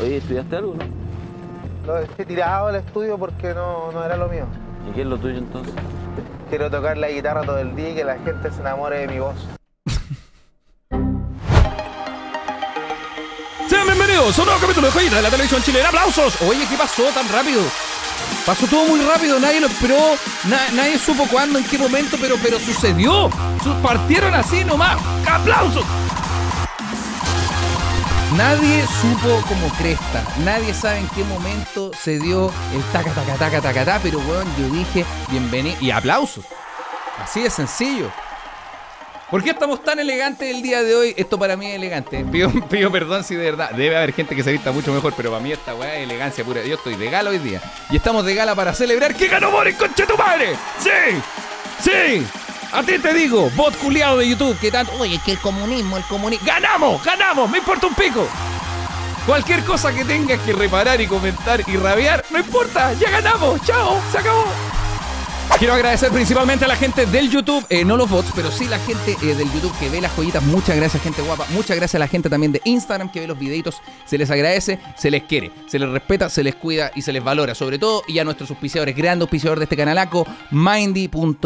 Oye, ¿estudiaste algo, no? Lo he tirado al estudio porque no era lo mío. ¿Y qué es lo tuyo entonces? Quiero tocar la guitarra todo el día y que la gente se enamore de mi voz. Sean bienvenidos a un nuevo capítulo de Joyitas de la Televisión Chilena. ¡Aplausos! Oye, ¿qué pasó tan rápido? Pasó todo muy rápido, nadie lo esperó, nadie supo cuándo, en qué momento, pero sucedió. Partieron así nomás. ¡Aplausos! Nadie supo como cresta, nadie sabe en qué momento se dio el taca, pero bueno, yo dije bienvenido y aplausos. Así de sencillo. ¿Por qué estamos tan elegantes el día de hoy? Esto para mí es elegante. Pido perdón si de verdad, debe haber gente que se vista mucho mejor, pero para mí esta weá es elegancia pura. Yo estoy de gala hoy día y estamos de gala para celebrar que ganó Boris, conche tu madre. ¡Sí! ¡Sí! A ti te digo, bot culiado de YouTube, que tanto... Oye, es que el comunismo... ¡Ganamos! ¡Me importa un pico! Cualquier cosa que tengas que reparar y comentar y rabiar, no importa, ya ganamos, chao, se acabó. Quiero agradecer principalmente a la gente del YouTube, no los bots, pero sí la gente del YouTube que ve las joyitas. Muchas gracias, gente guapa. Muchas gracias a la gente también de Instagram que ve los videitos. Se les agradece, se les quiere, se les respeta, se les cuida y se les valora. Sobre todo, y a nuestros auspiciadores, grandes auspiciadores de este canalaco, Mindy.mx.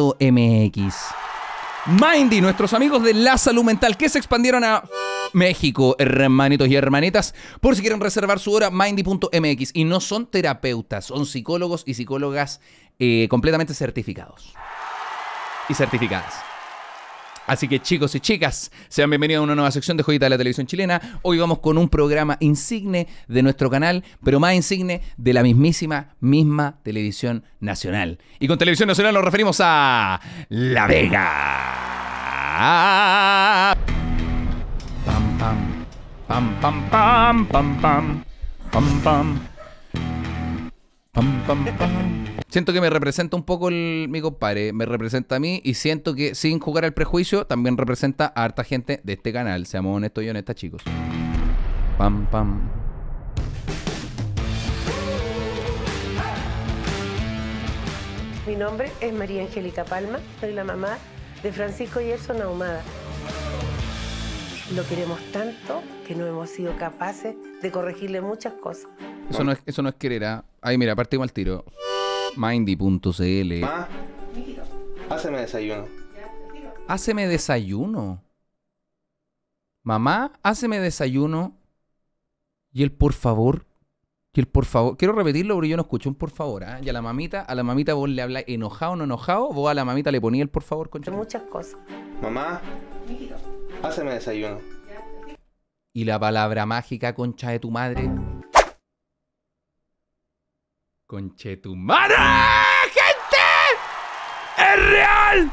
Mindy, nuestros amigos de la salud mental que se expandieron a México, hermanitos y hermanitas. Por si quieren reservar su hora, Mindy.mx. Y no son terapeutas, son psicólogos y psicólogas completamente certificados y certificadas. Así que chicos y chicas, sean bienvenidos a una nueva sección de Joyitas de la Televisión Chilena. Hoy vamos con un programa insigne de nuestro canal, pero más insigne de la misma Televisión Nacional. Y con Televisión Nacional nos referimos a La Vega. Pam, pam, pam, pam, pam, pam, pam, pam, pam. Pam, pam, pam. Siento que me representa un poco mi compadre, me representa a mí y siento que sin jugar al prejuicio también representa a harta gente de este canal, seamos honestos y honestas, chicos. Pam, pam. Mi nombre es María Angélica Palma, soy la mamá de Francisco Yerson Ahumada. Lo queremos tanto que no hemos sido capaces de corregirle muchas cosas. Eso no es querer, ¿ah? Ahí mira, partimos al tiro. Mindy.cl. Ma, háceme desayuno. Háceme desayuno. Mamá, háceme desayuno. Y el por favor. Y el por favor. Quiero repetirlo porque yo no escucho un por favor, ¿ah? Y a la mamita vos le hablas enojado o no enojado, vos a la mamita le ponías el por favor, concha. Muchas cosas. Mamá, háceme desayuno. Y la palabra mágica, concha de tu madre. ¡Conchetumara! ¡Gente! ¡Es real!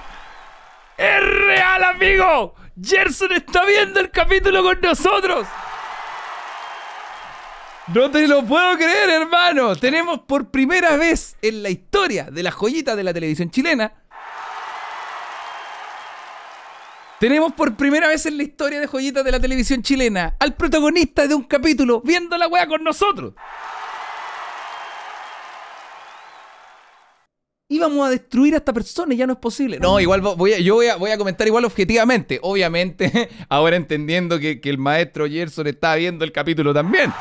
¡Es real, amigo! ¡Gerson está viendo el capítulo con nosotros! ¡No te lo puedo creer, hermano! Tenemos por primera vez en la historia de las joyitas de la televisión chilena. Tenemos por primera vez en la historia de joyitas de la televisión chilena al protagonista de un capítulo viendo la wea con nosotros. Íbamos a destruir a esta persona y ya no es posible. No, igual voy a comentar igual objetivamente. Obviamente, ahora entendiendo que el maestro Gerson está viendo el capítulo también.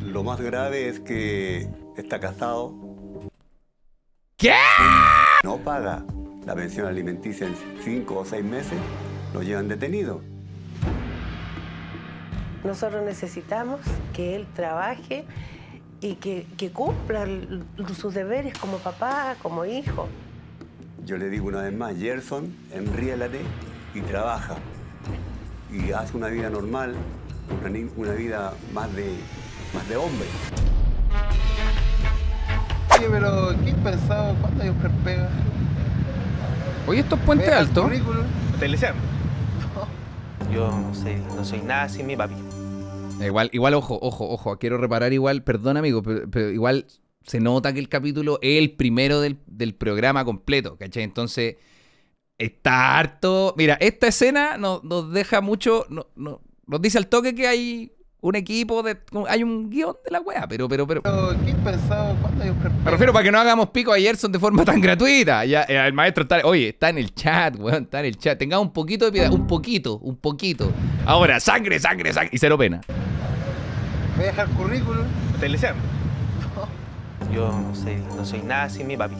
Lo más grave es que está casado. ¿Qué? No paga la pensión alimenticia en 5 o 6 meses, lo llevan detenido. Nosotros necesitamos que él trabaje y que cumpla sus deberes como papá, como hijo. Yo le digo una vez más, Gerson, enríélate y trabaja. Y haz una vida normal, una vida más de hombre. Oye, pero ¿qué he pensado? ¿Cuánto yo pega? Oye, esto es Puente Alto. ¿Te lesean? No. Yo no soy nada sin mi papi. Igual, ojo, quiero reparar igual, perdón amigo, pero igual se nota que el capítulo es el primero del programa completo, ¿cachai? Entonces, está harto... Mira, esta escena nos deja mucho... nos dice al toque que hay un equipo, hay un guión de la wea, pero... ¿Qué pensado? Me refiero para que no hagamos pico a Gerson de forma tan gratuita. Ya, el maestro está... Oye, está en el chat, weón, está en el chat. Tengamos un poquito de piedad, un poquito. Ahora, sangre. Y cero pena. ¿Me deja el currículum? ¿Me estás leseando? No. Yo no soy nada sin mi papi.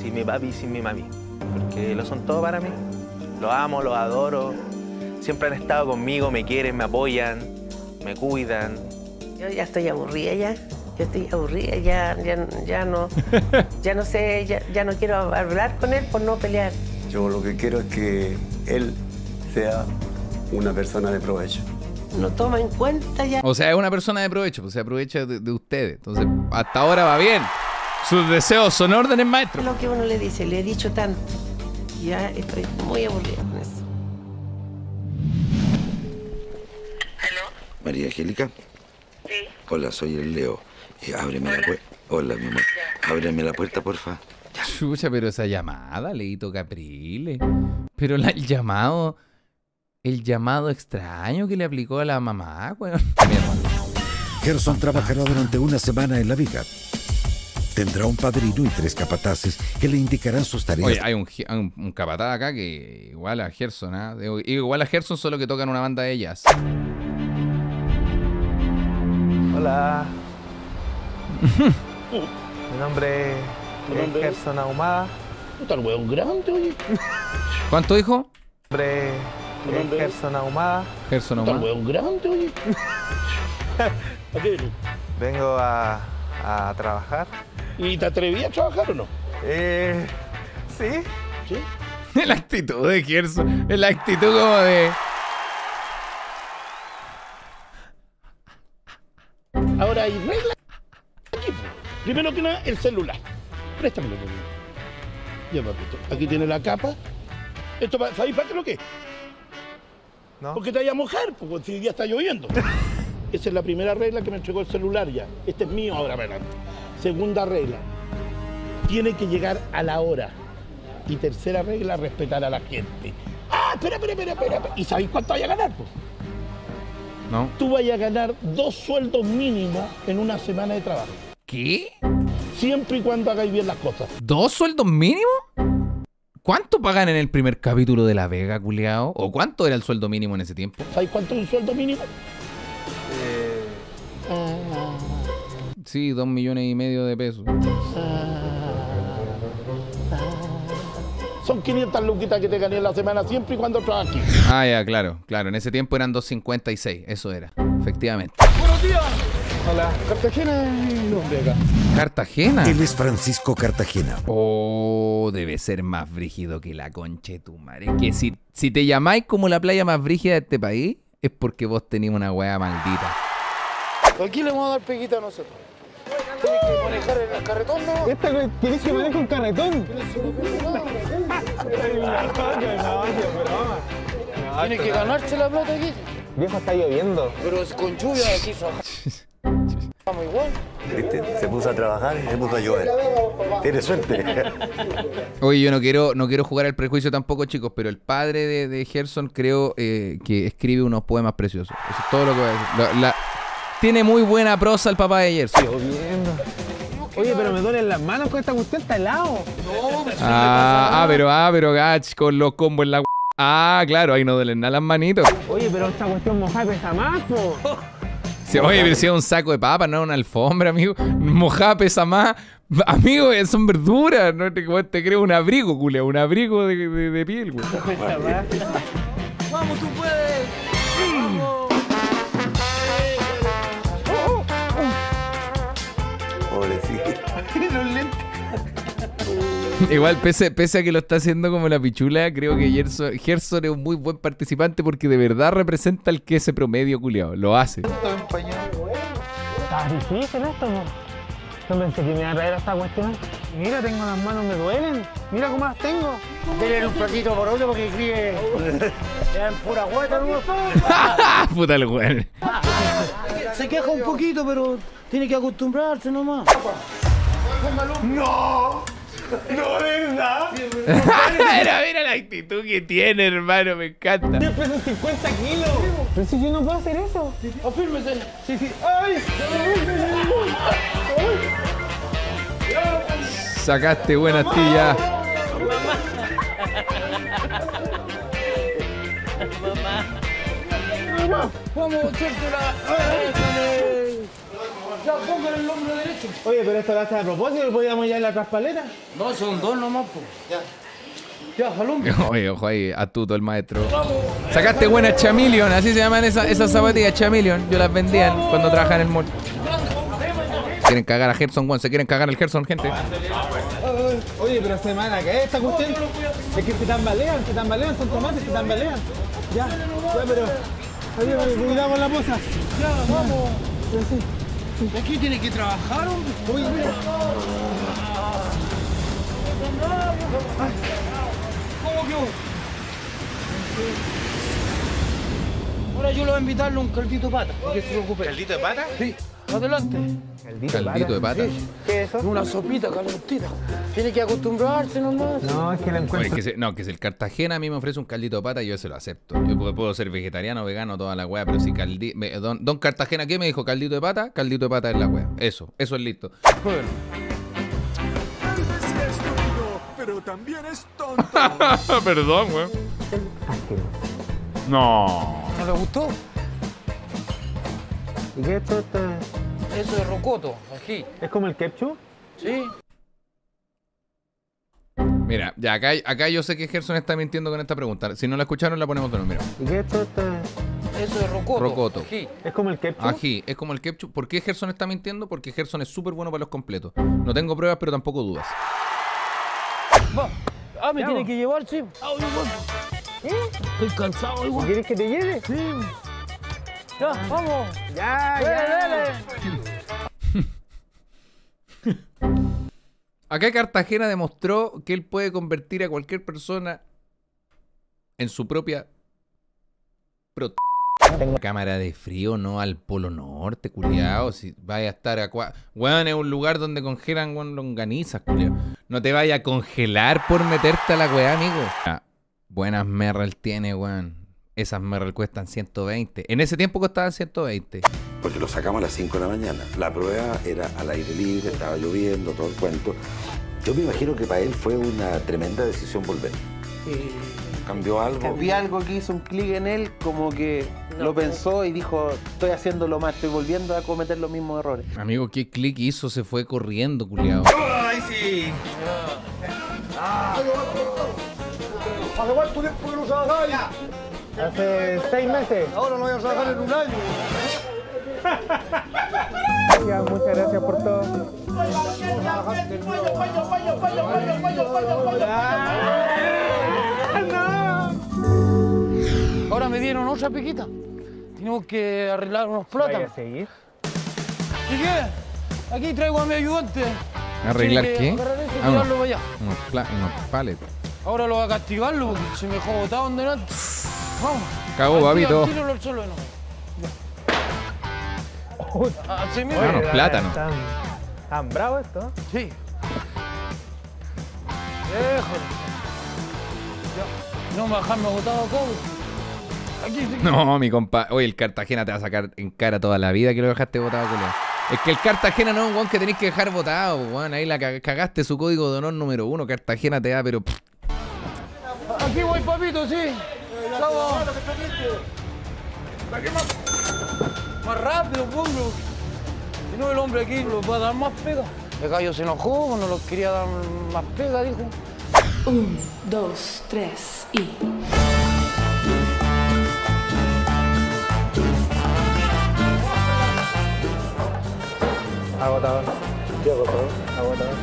Sin mi papi y sin mi mami. Porque lo son todo para mí. Los amo, los adoro. Siempre han estado conmigo, me quieren, me apoyan, me cuidan. Yo ya estoy aburrida ya. Yo estoy aburrida, ya no quiero hablar con él por no pelear. Yo lo que quiero es que él sea una persona de provecho. No toma en cuenta ya. O sea, es una persona de provecho, pues se aprovecha de ustedes. Entonces, hasta ahora va bien. Sus deseos son órdenes, maestro. Lo que uno le dice, le he dicho tanto. Ya estoy muy aburrida con eso. ¿Aló? María Angélica. Sí. Hola, soy el Leo. Ábreme la puerta. Hola, mi amor. Ya. Ábreme la puerta, porfa. Ya. Chucha, pero esa llamada, Leito Caprile. Pero el llamado extraño que le aplicó a la mamá, weón. Gerson trabajará durante una semana en La Vega. Tendrá un padrino y 3 capataces que le indicarán sus tareas. Oye, hay un capataz acá que igual a Gerson, ¿ah? ¿Eh? Igual a Gerson, solo que tocan una banda de jazz. Hola. Mi nombre es Gerson Ahumada. Puta, el hueón grande, oye. ¿Cuánto dijo? Mi nombre es Gerson Ahumada. Gerson Ahumada. Puta, el hueón grande, oye. ¿A qué venís? Vengo a trabajar. ¿Y te atreví a trabajar o no? Sí. ¿Sí? La actitud de Gerson. La actitud como de... Ahora hay reglas. Primero que nada, el celular. Préstamelo conmigo. Ya, papito. Aquí tiene la capa. Esto, ¿sabéis para qué lo que es? No. Porque te vaya a mojar, porque si ya está lloviendo. Esa es la primera regla que me entregó el celular ya. Este es mío ahora, ¿verdad? Segunda regla. Tiene que llegar a la hora. Y tercera regla, respetar a la gente. ¡Ah, espera! ¿Y sabéis cuánto vaya a ganar, pues? No. Tú vayas a ganar 2 sueldos mínimos en una semana de trabajo. ¿Qué? Siempre y cuando hagáis bien las cosas. ¿2 sueldos mínimos? ¿Cuánto pagan en el primer capítulo de La Vega, culiao? ¿O cuánto era el sueldo mínimo en ese tiempo? ¿Sabes cuánto es un sueldo mínimo? Sí, 2,5 millones de pesos. Son 500 luquitas que te gané en la semana siempre y cuando trabajes. Ah, ya, claro. En ese tiempo eran 2.56, eso era, efectivamente. ¡Buenos días! Hola. Cartagena y Lo Valledor. ¿Cartagena? Él es Francisco Cartagena. Oh, debe ser más brígido que la concha de tu madre. Que si te llamáis como la playa más brígida de este país, es porque vos tenés una hueá maldita. Aquí le vamos a dar peguita a nosotros. ¿Tienes que manejar el carretón, no? ¿Tienes que manejar un carretón? Tienes que ganarse la plata aquí. Viejo, está lloviendo. Pero es con lluvia aquí, vamos igual. ¿Viste? Se puso a trabajar y se puso a llover. Tienes suerte. Oye, yo no quiero jugar al prejuicio tampoco, chicos, pero el padre de Gerson creo que escribe unos poemas preciosos. Eso es todo lo que voy a decir. Tiene muy buena prosa el papá de Gerson. Oye, pero me duelen las manos con esta cuestión, está helado. No, pero gach, con los combos en la... Ah, claro, ahí no duelen nada las manitos. Oye, pero esta cuestión mojada pesa más, po. Sí, oye, pero si es un saco de papa, no una alfombra, amigo. Mojada pesa más. Amigo, son verduras. No te creo un abrigo, culea, un abrigo de piel, güey. Vamos, tú puedes. Vamos. Igual, pese a que lo está haciendo como la pichula, creo que Gerson es un muy buen participante porque de verdad representa al que ese promedio culiao. Lo hace. Está difícil esto, ¿no? No pensé que me iba a traer esta cuestión. Mira, tengo las manos, me duelen. Mira cómo las tengo. Tienen un platito por otro porque escribe. Eran pura guata, ¿no? Puta el güey. Se queja un poquito, pero tiene que acostumbrarse nomás. ¡No! ¡No, verdad! Mira la actitud que tiene, hermano, me encanta. ¡Yo peso 50 kilos! Pero si yo no puedo hacer eso. ¡Afírmese! Sí. ¡Ay! Sacaste buenas tías. ¡Mamá! ¡Vamos, chértela! cuidado, póngalo en el hombro derecho. Oye, pero esto lo haces a propósito, podíamos ya en la traspaleta. No, son dos nomás, pues. Ya. Ya, oye, ojo ahí, astuto el maestro. Sacaste buenas Chameleon, así se llaman esas zapatillas Chameleon. Yo las vendían cuando trabajaba en el mall. Quieren cagar a Gerson, Juan, se quieren cagar al Gerson, gente. Oye, pero semana, ¿qué es esta cuestión? Es que se tambalean, son tomates, se tambalean. Ya, pero... Oye, cuidado la posa. Ya, vamos. Sí. Aquí tiene que trabajar, hombre. Oye, mira. ¿Cómo que vos? Ahora yo le voy a invitarle un caldito de pata, que se preocupe. ¿Caldito de pata? Sí. Adelante. Caldito de pata. Sí. ¿Qué es eso? Una sopita calentita. Tiene que acostumbrarse nomás. No, es que la encuentro. Oye, que si el Cartagena a mí me ofrece un caldito de pata, yo se lo acepto. Yo puedo ser vegetariano, vegano, toda la weá, pero si caldito... Don Cartagena, ¿qué me dijo? ¿Caldito de pata? Caldito de pata es la weá. Eso es listo. Bueno. Pero también es tonto. Perdón, güey. No. ¿No le gustó? ¿Y qué es esto? Eso es rocoto, aquí. ¿Es como el ketchup? Sí. Mira, ya acá yo sé que Gerson está mintiendo con esta pregunta. Si no la escucharon, la ponemos de nuevo. Mira. ¿Y qué es esto? Eso es rocoto. Ají. ¿Es como el ketchup? Ají, es como el ketchup. ¿Por qué Gerson está mintiendo? Porque Gerson es súper bueno para los completos. No tengo pruebas, pero tampoco dudas. Va. Ah, me tiene que llevar, sí. Estoy cansado, igual. ¿Quieres que te lleve? Sí. Ya, vamos. Ya. Acá Cartagena demostró que él puede convertir a cualquier persona en su propia cámara de frío, no al Polo Norte, culiao. Si vaya a estar acá, weón, es un lugar donde congelan, weón, longanizas, culiao. No te vaya a congelar por meterte a la weá, amigo. Ah, buenas Merrell tiene, weón. Esas Merrell cuestan 120. En ese tiempo costaban 120. Porque lo sacamos a las 5 de la mañana. La prueba era al aire libre, estaba lloviendo, todo el cuento. Yo me imagino que para él fue una tremenda decisión volver. Cambió algo. Cambió algo que hizo un clic en él, como que no, lo pensó y dijo, estoy haciendo lo más, estoy volviendo a cometer los mismos errores. Amigo, ¿qué clic hizo? Se fue corriendo, culiao. ¡Ay, sí! ¿Hace cuánto tiempo que no trabajas? Hace 6 meses. Ahora no voy a trabajar en un año. Ya, muchas gracias por todo. Ahora me dieron otra piquita. Tengo que arreglar unos plátanos. ¿Y qué? Aquí traigo a mi ayudante. ¿Arreglar qué? Ah, unos palets. Ahora lo voy a castigarlo porque se me dejó botado en delante. Vamos. Cagó, babito. Así mismo. Unos plátanos. ¿Tan bravo esto? Sí. Déjalo. No me dejarme botado, cabrón. No, mi compa. Oye, el Cartagena te va a sacar en cara toda la vida que lo dejaste botado, culo. Es que el Cartagena no es un guan que tenés que dejar botado, guan. Ahí la cagaste su código de honor número 1. Cartagena te da, pero... Aquí voy, papito, sí. Vamos. Más rápido, pongo. Si no, el hombre aquí lo va a dar más pega. El gallo se enojó, no lo quería dar más pega, dijo. 1, 2, 3 y... Agotador. ¿Qué agotador? Agotador.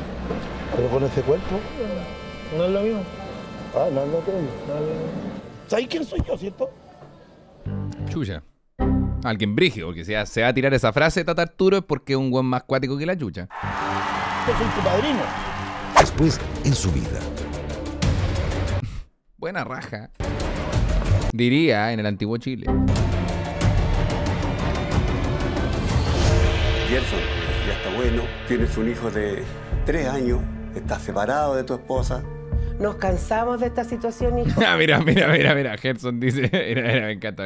¿Pero con ese cuerpo? No es lo mismo. Ah, no es lo que es. ¿Sabes quién soy yo, cierto? Chucha. Alguien brígido, porque si se va a tirar esa frase de Tata Arturo es porque es un buen más cuático que la chucha. Yo soy tu padrino. Después, en su vida. Buena raja. Diría en el antiguo Chile. Gerson. Bueno, tienes un hijo de 3 años, estás separado de tu esposa. Nos cansamos de esta situación, hijo. Ah, mira. Gerson dice, me encanta.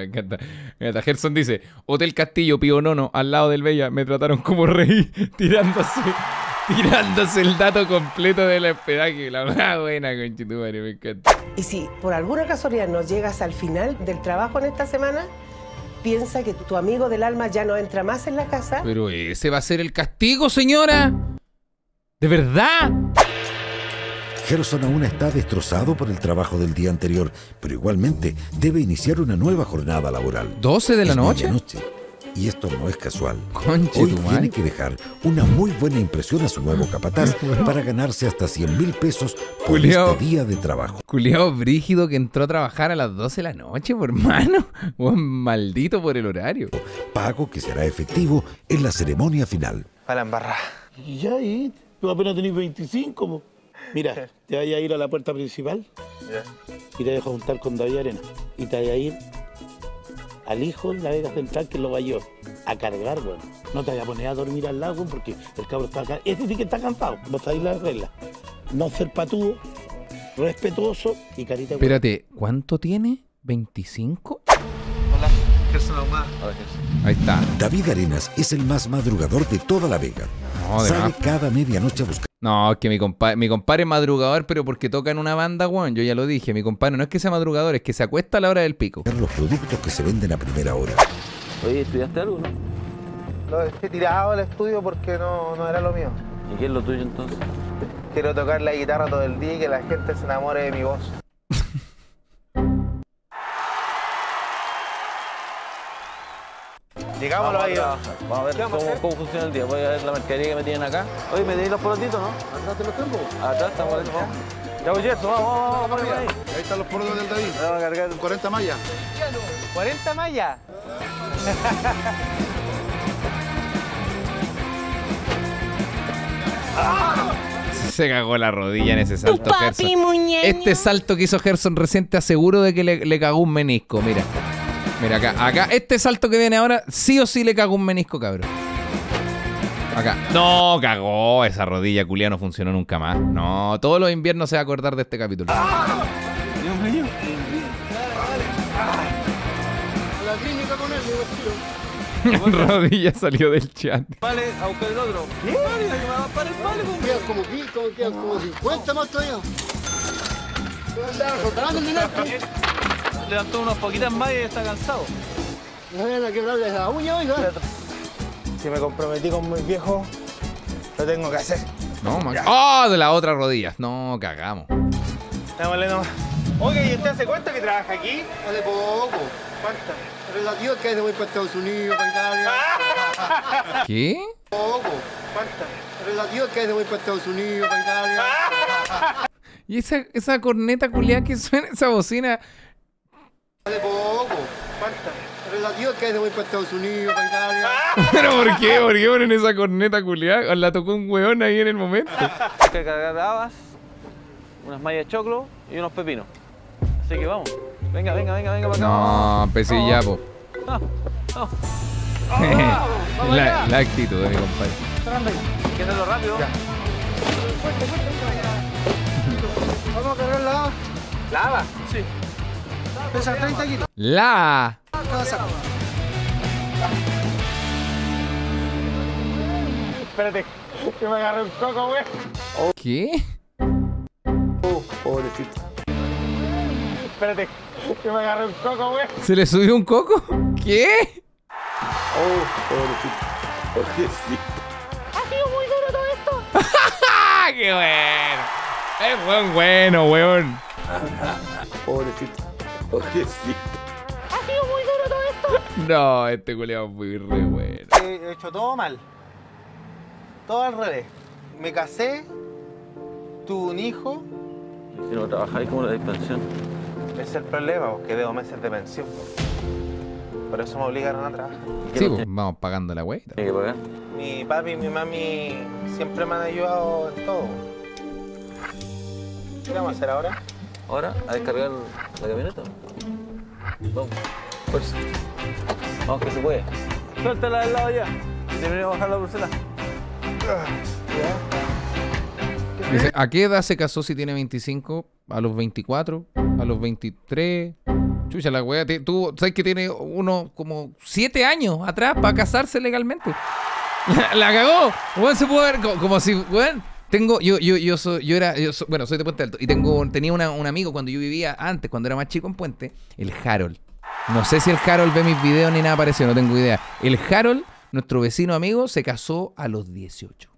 Mira, Gerson dice, Hotel Castillo, Pío Nono, al lado del Bella, me trataron como rey, tirándose el dato completo del hospedaje. La más buena, conchetumare, me encanta. Y si por alguna casualidad no llegas al final del trabajo en esta semana, piensa que tu amigo del alma ya no entra más en la casa. Pero ese va a ser el castigo, señora. ¿De verdad? Gerson aún está destrozado por el trabajo del día anterior, pero igualmente debe iniciar una nueva jornada laboral. ¿12 de la noche? Y esto no es casual. Hoy tiene que dejar una muy buena impresión a su nuevo capataz para ganarse hasta 100.000 pesos por este día de trabajo. Culeado brígido que entró a trabajar a las 12 de la noche, por hermano. Buen maldito por el horario. Pago que será efectivo en la ceremonia final. Para la embarrada. Y ya ahí, tú apenas tenés 25, po. Mira, te vayas a ir a la puerta principal y te dejo juntar con David Arenas. Y te vayas a ir al hijo en la Vega Central, que es Lo Valledor, a cargar, bueno. No te vayas a poner a dormir al lado, porque el cabro está acá. Este sí que está cansado. Vos ahí las reglas. No ser patudo, respetuoso y carita. Espérate, ¿cuánto tiene? ¿25? Hola, Gerson Ahumada. Ahí está. David Arenas es el más madrugador de toda La Vega. No, sale cada medianoche a buscar. No, es que mi compadre es madrugador, pero porque toca en una banda, weón. Yo ya lo dije, mi compadre no es que sea madrugador, es que se acuesta a la hora del pico. Los productos que se venden a primera hora. Oye, ¿estudiaste algo, no? Lo dejé tirado al estudio porque no era lo mío. ¿Y qué es lo tuyo entonces? Quiero tocar la guitarra todo el día y que la gente se enamore de mi voz. Llegamos a La Vega. Vamos a ver cómo funciona el día. Voy a ver la mercadería que me tienen acá. Oye, me tenéis los porotitos, ¿no? Atrás de los campos. Atrás estamos, vamos. Ya voy, Gerson, vamos, ahí. Ahí están los porotos del David. Vamos a cargar 40 mallas. ¿40 mallas? Se cagó la rodilla en ese salto, Gerson. Este salto que hizo Gerson recién, te aseguro de que le cagó un menisco, mira. Mira acá, este salto que viene ahora, sí o sí le cago un menisco, cabrón. Acá. No, cagó esa rodilla, culia, no funcionó nunca más. No, todos los inviernos se va a acordar de este capítulo. Dios mío. La clínica con él, tío. Rodilla salió del chat. Vale, a buscar el otro. ¿Qué? Para el vale, quedan como 50 más todavía. Estaba rotando el dinero. Le dan unos poquitas más y está cansado. No hay nada que hablar de la uña hoy, ¿no? Si me comprometí con mi viejo, lo tengo que hacer. No, man. ¡Oh! De la otra rodilla. No, cagamos. Dámosle nomás. Oye, ¿y usted hace cuánto que trabaja aquí? Hace poco. ¿Cuánto? Relativo es que se voy para Estados Unidos, para Italia. ¿Qué? Poco. ¿Cuánto? Relativo es que se voy para Estados Unidos, para Italia. Y esa corneta culiada que suena, esa bocina. Hace poco, falta. Relativo que se voy para Estados Unidos, para Italia. ¿Pero por qué? ¿Por qué ponen esa corneta culiada? La tocó un hueón ahí en el momento. Hay que cargar habas, unas mallas de choclo y unos pepinos. Así que vamos. Venga para acá. No, pesillapo. No. La actitud de mi compadre. Quédalo rápido. Fuerte. Vamos a cargar la haba. ¿La haba? Sí. Pesa 30 kilos. La. Espérate, que me agarré un coco, güey. ¿Qué? Pobrecito. Espérate, que me agarré un coco, güey. ¿Se le subió un coco? ¿Qué? Pobrecito. Ha sido muy duro todo esto. ¡Qué bueno! Es bueno, weón. Pobrecito. Ha sido muy duro todo esto. No, este culeado fue re bueno. He hecho todo mal. Todo al revés. Me casé, tuve un hijo. Si no trabajáis como la dispensión. Ese es el problema, porque debo meses de pensión. Por eso me obligaron a trabajar. Sí, pues, vamos pagando la wey. ¿Tiene que pagar? Mi papi y mi mami siempre me han ayudado en todo. ¿Qué vamos a hacer ahora? Ahora, a descargar la camioneta. Vamos, fuerza. Vamos que se puede. Suéltala del lado ya. Terminé de bajar la brusela. Dice, ¿a qué edad se casó si tiene 25? ¿A los 24? ¿A los 23? Chucha, la wea. Tú sabes que tiene uno como 7 años atrás para casarse legalmente. La cagó. Weón, se pudo ver como si, weón. Tengo, soy de Puente Alto y tenía un amigo cuando yo vivía antes, cuando era más chico en Puente, el Harold. No sé si el Harold ve mis videos ni nada parecido, no tengo idea. El Harold, nuestro vecino amigo, se casó a los 18.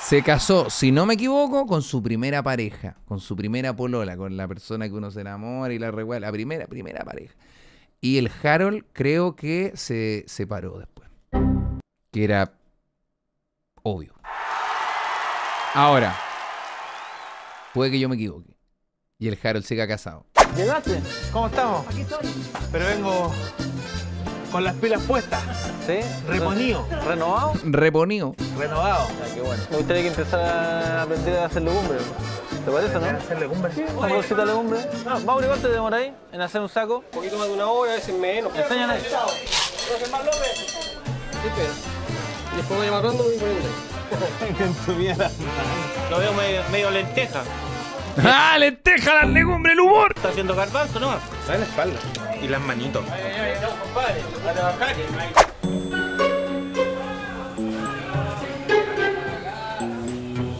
Se casó, si no me equivoco, con su primera pareja, con su primera polola, con la persona que uno se enamora y la revuelve, la primera pareja. Y el Harold creo que se separó después, que era obvio. Ahora, puede que yo me equivoque y el Harold siga casado. ¿Llegaste? ¿Cómo estamos? Aquí estoy. Pero vengo con las pilas puestas. ¿Sí? Reponido. ¿Renovado? Reponido. Renovado. Ah, qué bueno. Me gustaría que empezara a aprender a hacer legumbres. ¿Te parece, no? ¿Hacer legumbres? Sí. ¿Una bolsita de legumbres? Ah, Mauri, ¿cuánto te demoráis en hacer un saco? Un poquito más de una hora, a veces menos. Enséñale. Sí, pero. Y después voy amarrando y voy poniendo. Lo veo medio lenteja. ¡Ah, lenteja, las legumbres, el humor! Está haciendo garbanzo, ¿no? Está en la espalda. Y las manitos.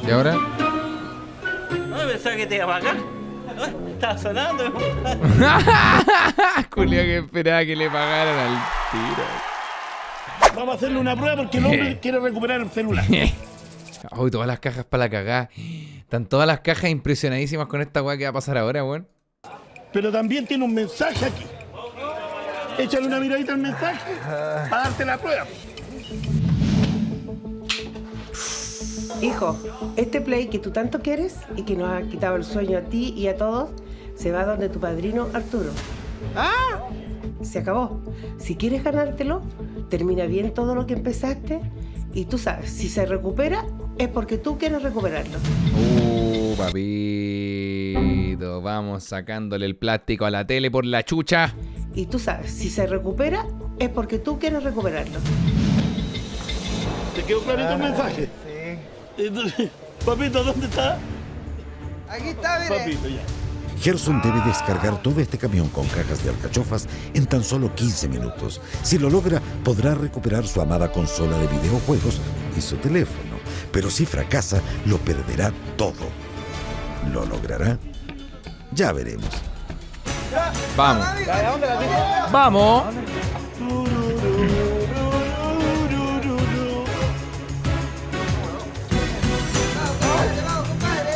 ¿Y ahora? No, pensaba que te iba a pagar. Estaba sonando. Julio, que esperaba que le pagaran al tiro. Vamos a hacerle una prueba porque el hombre quiere recuperar el celular. Uy, todas las cajas para la cagada. Están todas las cajas impresionadísimas con esta weá que va a pasar ahora, weón. Pero también tiene un mensaje aquí. Échale una miradita al mensaje para darte la prueba. Hijo, este play que tú tanto quieres y que nos ha quitado el sueño a ti y a todos, se va donde tu padrino Arturo. ¡Ah! Se acabó. Si quieres ganártelo, termina bien todo lo que empezaste. Y tú sabes, si se recupera, es porque tú quieres recuperarlo. Papito, vamos sacándole el plástico a la tele por la chucha. Y tú sabes, si se recupera, es porque tú quieres recuperarlo. ¿Te quedó clarito el mensaje? Sí. Entonces, papito, ¿dónde está? Aquí está, mire. Papito, ya. Gerson debe descargar todo este camión con cajas de alcachofas en tan solo 15 minutos. Si lo logra, podrá recuperar su amada consola de videojuegos y su teléfono. Pero si fracasa, lo perderá todo. ¿Lo logrará? Ya veremos. Vamos. Vamos.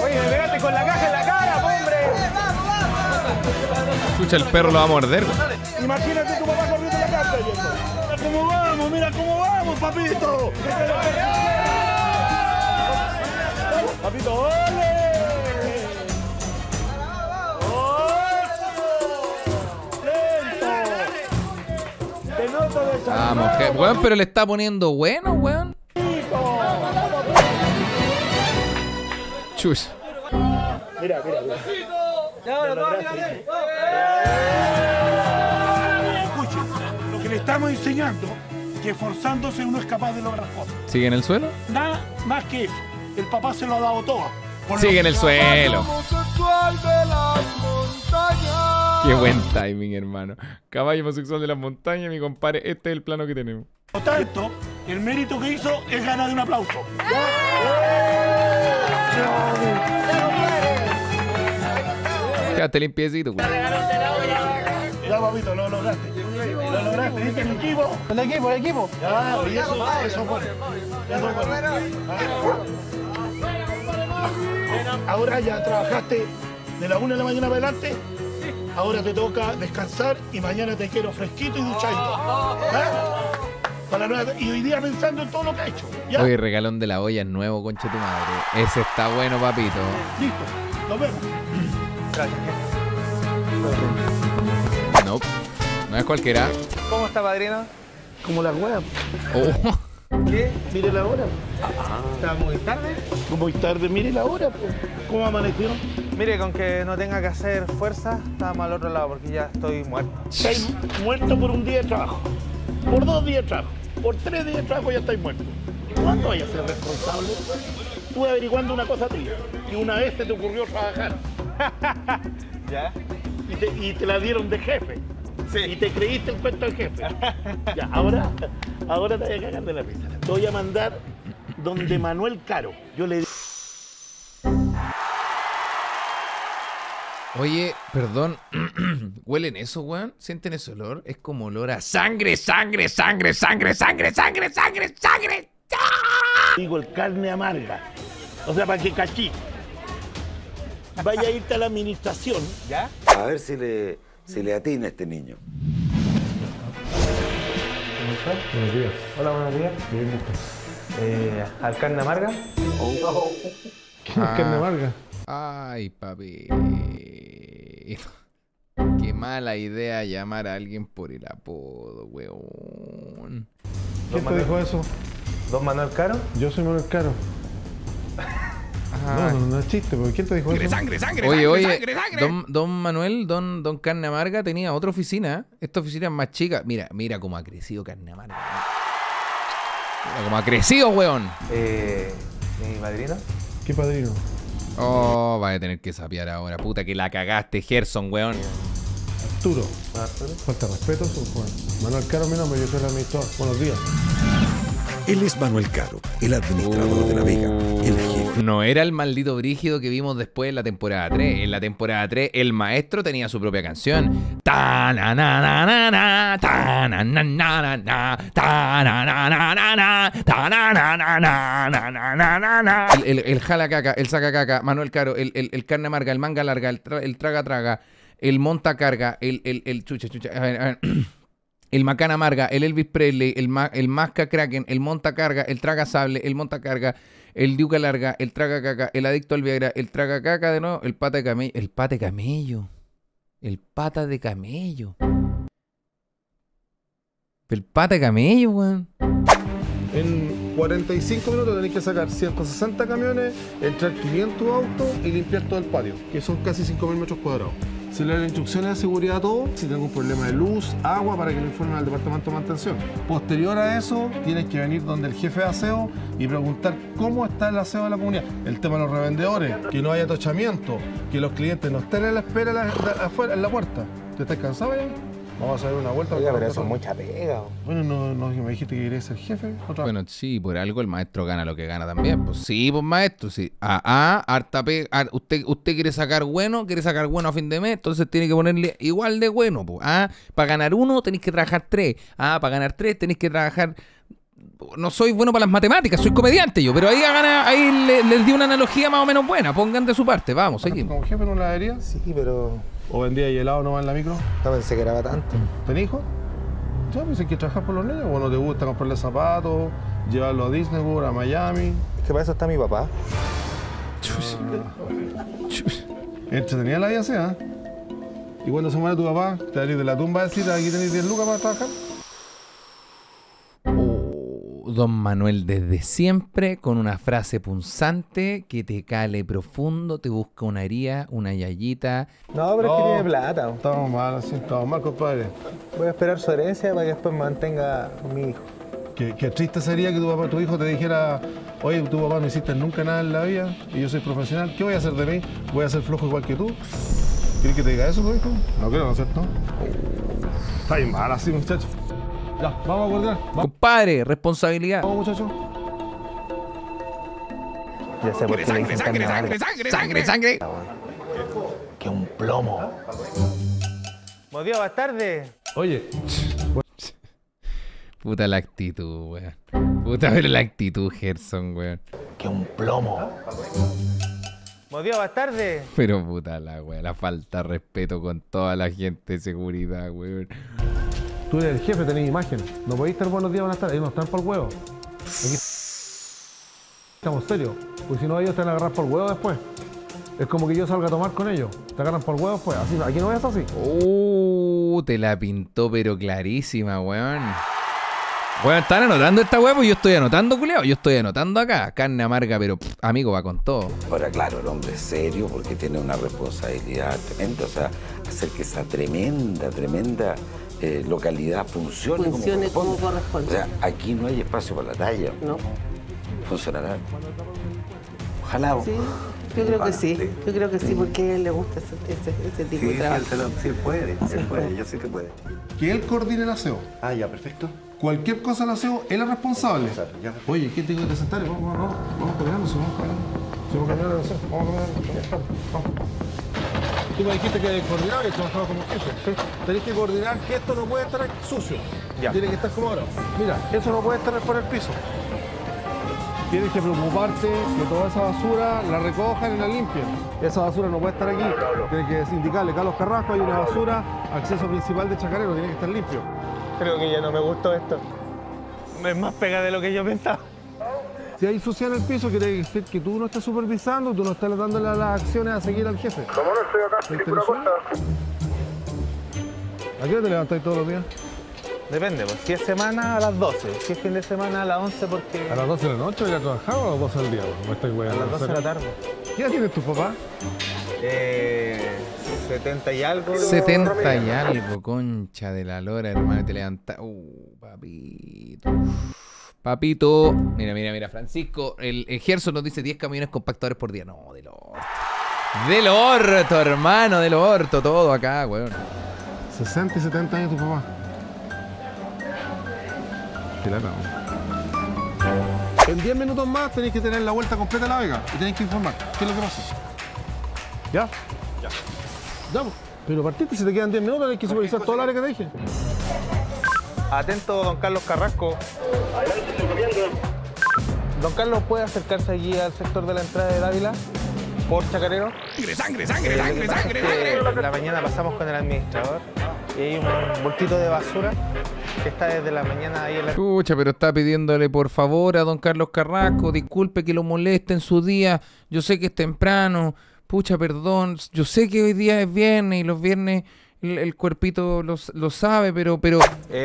Oye, pégate con la caja en la cara. Escucha, el perro lo va a morder. Imagínate tu papá corriendo en la casa. Mira cómo vamos, papito. Papito, ole. Vamos, weón, pero le está poniendo bueno, weón. Chus. Mira, Escuchen, lo que le estamos enseñando, que forzándose uno es capaz de lograr cosas. ¿Sigue en el suelo? Nada más que eso. El papá se lo ha dado todo. Sigue en el suelo. Qué buen timing, hermano. Caballo homosexual de las montañas, mi compadre. Este es el plano que tenemos. Por tanto, el mérito que hizo es ganar un aplauso. Quédate limpiecito, güey. Ya, papito, lo lograste. Lo lograste, ¿viste el equipo? El equipo, Ya, y eso fue. Ahora ya trabajaste de la 1 de la mañana para adelante. Ahora te toca descansar y mañana te quiero fresquito y duchadito. Y hoy día pensando en todo lo que ha hecho. ¿Ya? Oye, regalón de la olla es nuevo, concha tu madre. Ese está bueno, papito. Listo, nos vemos. No, no es cualquiera. ¿Cómo está, padrino? Como la hueá. ¿Qué? Mire la hora. Está muy tarde. Muy tarde, mire la hora. ¿Cómo amaneció? Mire, con que no tenga que hacer fuerza, estamos al otro lado porque ya estoy muerto. Estáis muerto por un día de trabajo, por 2 días de trabajo, por 3 días de trabajo ya estáis muerto. ¿Cuándo vayas a ser responsable? Estuve averiguando una cosa tuya y una vez se te ocurrió trabajar. ¿Ya? Y te la dieron de jefe. Sí. Y te creíste el cuento del jefe. Ya, ahora te voy a cagar de la risa. Te voy a mandar donde Manuel Caro. Yo le Oye, perdón, ¿huelen eso, weón? ¿Sienten ese olor? Es como olor a sangre, sangre, sangre, sangre, sangre, sangre, sangre, sangre. ¡Ah! Digo, el carne amarga. O sea, para que cachí. Vaya a irte a la administración, ¿ya? A ver si le atina a este niño. ¿Cómo estás? Buenos días. Hola, buenos días. Bien, ¿al carne amarga? Oh. ¿Qué es carne amarga? Ay, papi. Qué mala idea llamar a alguien por el apodo, weón. ¿Quién te dijo eso? ¿Don Manuel Caro? Yo soy Manuel Caro. Ajá. No es chiste, porque ¿quién te dijo eso? ¡Sangre, sangre, oye, sangre! Don Manuel, don Carne Amarga tenía otra oficina. Esta oficina es más chica. Mira cómo ha crecido Carne Amarga. Mira cómo ha crecido, weón. ¿Mi padrino? ¿Qué padrino? Oh, vas a tener que sapear ahora. Puta que la cagaste, Gerson, weón. Arturo. Falta respeto, weón. Manuel Caro, mi nombre, yo soy el administrador. Buenos días. Él es Manuel Caro, el administrador de La Vega, el jefe. No era el maldito brígido que vimos después en la temporada 3. En la temporada 3, el maestro tenía su propia canción. El jala caca, el saca caca, Manuel Caro, el carne amarga, el manga larga, el traga traga, el monta carga, el chucha chucha. A ver, a ver. El Macana Amarga, el Elvis Presley, el Masca Kraken, el Monta Carga, el Traga Sable, el Monta Carga, el Duca Larga, el Traga Caca, el Adicto al Viagra, el Traga Caca de nuevo, el Pata de Camello, el Pata de Camello, el Pata de Camello. El Pata de Camello, weón. En 45 minutos tenés que sacar 160 camiones, entrar 500 autos y limpiar todo el patio, que son casi 5.000 metros cuadrados. Se le dan instrucciones de seguridad a todo. Si tengo un problema de luz, agua, para que lo informen al departamento de mantención. Posterior a eso, tienes que venir donde el jefe de aseo y preguntar cómo está el aseo de la comunidad. El tema de los revendedores, que no haya atochamiento, que los clientes no estén a la espera afuera, en la puerta. ¿Te estás cansado ya? Vamos a hacer una vuelta. Oiga, pero eso es mucha pega. Bueno, no me dijiste que querías ser jefe. Bueno, sí, por algo el maestro gana lo que gana también. Pues sí, pues maestro, sí. Harta pega. Usted quiere sacar bueno a fin de mes, entonces tiene que ponerle igual de bueno. Pues. Para ganar uno tenéis que trabajar 3. Para ganar 3 tenéis que trabajar... No soy bueno para las matemáticas, soy comediante yo, pero ahí les di una analogía más o menos buena. Pongan de su parte, vamos, seguimos. ¿Como jefe en una heladería? Sí, pero... ¿O vendía helado nomás en la micro? No pensé que era tanto. ¿Tenés hijos? Ya, pues hay que trabajar por los niños. ¿O no te gusta comprarle zapatos, llevarlo a Disney World, a Miami? Es que para eso está mi papá. Chus. Chus. Entretenida la vida sea. ¿Y cuando se muere tu papá, te salís de la tumba de cita, aquí tenés 10 lucas para trabajar? Don Manuel desde siempre, con una frase punzante que te cale profundo, te busca una herida, una yayita. No, pero es que tiene plata. Estamos mal, así estamos mal, compadre. Voy a esperar su herencia para que después mantenga a mi hijo. Qué triste sería que tu hijo te dijera, oye, tu papá no hiciste nunca nada en la vida y yo soy profesional, ¿qué voy a hacer de mí? ¿Voy a ser flojo igual que tú? ¿Quieres que te diga eso, tu hijo? No creo, ¿no es cierto? Está bien mal así, muchacho. Ya, vamos a guardar. Compadre, responsabilidad. Vamos, muchachos. Ya sé por qué le dicen carne amarga. Sangre. Que un plomo. Buenos días, buenas tardes. Oye. Puta la actitud, weón. Puta ver la actitud, Gerson, weón. Que un plomo. Buenos días, buenas tardes. Pero puta la weón. La falta de respeto con toda la gente de seguridad, weón. Tú eres el jefe, tenés imagen. No podéis estar buenos días, buenas tardes. Ellos no están por huevo. Aquí estamos serios. Porque si no, ellos te van a agarrar por huevo después. Es como que yo salga a tomar con ellos. Te agarran por huevo después. Así, aquí no es así. Te la pintó, pero clarísima, weón. Weón, están anotando esta huevo y yo estoy anotando, culiao. Yo estoy anotando acá. Carne amarga, pero amigo, va con todo. Ahora, claro, el hombre es serio porque tiene una responsabilidad tremenda. O sea, hacer que esa tremenda localidad funcione como corresponde. O sea, aquí no hay espacio para la talla. No. Funcionará. Ojalá. Sí, yo creo que sí. Yo creo que sí, porque a él le gusta ese tipo de trabajo. Sí, él puede. Sí puede. Yo sé que puede. Que él coordine el aseo. Ah, ya, perfecto. Cualquier cosa del aseo, él es responsable. Oye, ¿quién tengo que sentar? Vamos caminando. Vamos a caminar el aseo. Vamos a caminar. Tú me dijiste que coordinaba y trabajaba como jefe. Sí. Tenés que coordinar que esto no puede estar sucio. Ya. Tiene que estar como ahora. Mira, eso no puede estar por el piso. Tienes que preocuparte que toda esa basura la recojan y la limpien. Esa basura no puede estar aquí. Tienes que indicarle, Carlos Carrasco, hay una basura, acceso principal de Chacarero, tiene que estar limpio. Creo que ya no me gustó esto. Es más pega de lo que yo pensaba. Si hay suciedad en el piso, quiere decir que tú no estás supervisando, tú no estás dándole las acciones a seguir al jefe. Como no estoy acá, sin ninguna cosa. ¿A qué hora te levantáis todos los días? Depende, pues si es semana a las 12, si es fin de semana a las 11 porque... ¿A las 12 de la noche voy a trabajar o a las 12 del día? No estoy a las 12 de la tarde. ¿Qué edad tienes tu papá? 70 y algo. 70 y algo, concha de la lora, hermano, te levantas... papito. Papito. Mira, mira, mira, Francisco. El Gerson nos dice 10 camiones compactadores por día. No, del orto. Del orto, hermano, del orto. Todo acá, weón. 60 y 70 años tu papá. En 10 minutos más tenéis que tener la vuelta completa a La Vega y tenéis que informar. ¿Qué es lo que pasa? ¿Ya? Ya. Vamos. Pero partiste, si te quedan 10 minutos tenéis que supervisar toda la área que te dije. Atento, don Carlos Carrasco. Adelante, estoy comiendo. Don Carlos, ¿puede acercarse allí al sector de la entrada de Dávila? Por Chacarero. ¡Sangre, sangre, sangre, sangre, sangre, sangre! La mañana pasamos con el administrador y hay un bultito de basura que está desde la mañana ahí en la... Chucha, pero está pidiéndole por favor a don Carlos Carrasco, disculpe que lo moleste en su día, yo sé que es temprano, pucha, perdón, yo sé que hoy día es viernes y los viernes el cuerpito lo sabe, pero...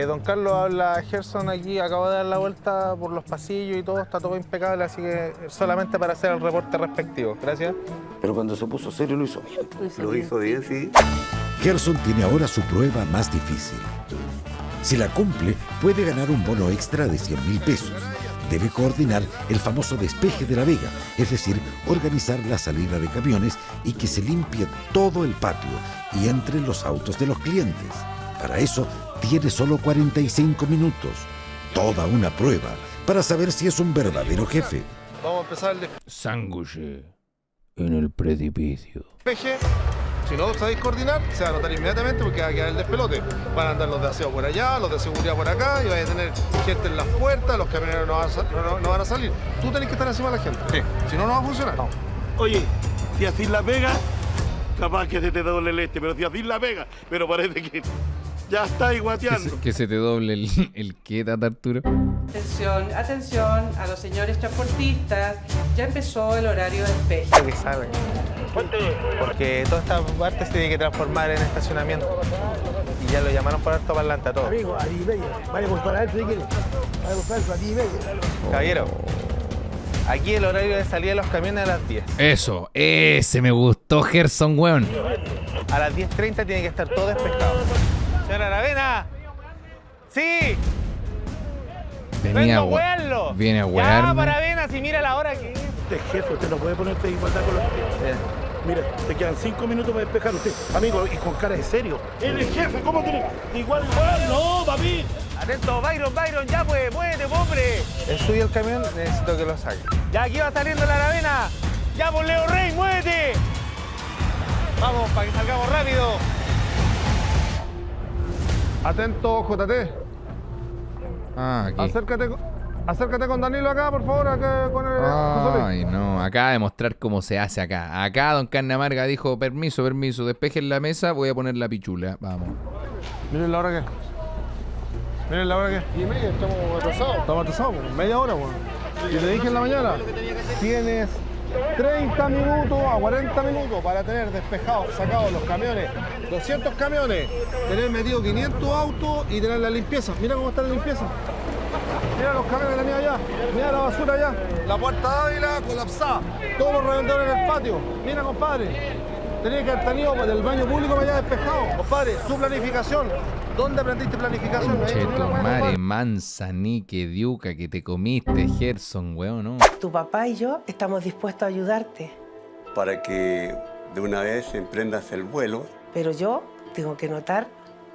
don Carlos, habla Gerson aquí, acabo de dar la vuelta por los pasillos y todo, está todo impecable, así que solamente para hacer el reporte respectivo, gracias. Pero cuando se puso serio lo hizo bien. Lo hizo bien, sí. Gerson tiene ahora su prueba más difícil. Si la cumple, puede ganar un bono extra de 100.000 pesos. Debe coordinar el famoso despeje de La Vega, es decir, organizar la salida de camiones y que se limpie todo el patio y entre los autos de los clientes. Para eso, tiene solo 45 minutos. Toda una prueba para saber si es un verdadero jefe. Vamos a empezar el despeje. Sanguche en el precipicio. Despeje. Si no sabéis coordinar, se va a notar inmediatamente porque va a quedar el despelote. Van a andar los de aseo por allá, los de seguridad por acá, y vais a tener gente en las puertas, los camioneros no van a salir. Tú tenés que estar encima de la gente. Sí. Si no, no va a funcionar. No. Oye, si así La Vega, capaz que se te doble el pero si así La Vega, pero parece que ya está iguateando. Que se te doble el qué, Tata Arturo. Atención, atención a los señores transportistas. Ya empezó el horario de despeje. Que saben. Porque toda esta parte se tiene que transformar en estacionamiento. Y ya lo llamaron por alto parlante a todos. Amigo, a 10:30. Vaya a buscar a él, si quiere. Vaya a buscar a 10:30. Caballero, aquí el horario de salida de los camiones a las 10. Eso, ese me gustó, Gerson, weón. A las 10:30 tiene que estar todo despejado. Señora Aravena. ¡Sí! Venga, huearlo. Viene a huearlo. Ya, para Aravena, si mira la hora que... Jefe, usted no puede ponerte en igualdad con los clientes. Mira, te quedan 5 minutos para despejar usted. Amigo, y con cara de serio. Él es jefe, ¿cómo tiene? Igual, igual, no, papi. Atento, Byron, ya pues, muévete, hombre. Es suyo el camión, necesito que lo saque. Ya aquí va saliendo la Aravena. Ya por Leo Rey, muévete. Vamos, para que salgamos rápido. Atento, JT. Ah, aquí. Acércate con Danilo acá, por favor, acá con el... Ay, no, acaba de mostrar cómo se hace acá. Acá don Carne Amarga dijo, permiso, permiso, despejen la mesa, voy a poner la pichula, vamos. Miren la hora que... Miren la hora que... 10:30, estamos atrasados. Estamos atrasados, por media hora, weón. Y le dije en la mañana, tienes 30 minutos a 40 minutos para tener despejados, sacados los camiones, 200 camiones, tener metido 500 autos y tener la limpieza. Mira cómo está la limpieza. Mira los camiones de la mía allá, mira la basura allá, la puerta de Ávila colapsada, todos los revendedores en el patio. Mira, compadre, tenía que haber tenido del baño público allá despejado. Compadre, su planificación, ¿dónde aprendiste planificación? Chetumare, manzanique, diuca, que te comiste, Gerson, weón, ¿no? Tu papá y yo estamos dispuestos a ayudarte. Para que de una vez emprendas el vuelo. Pero yo tengo que notar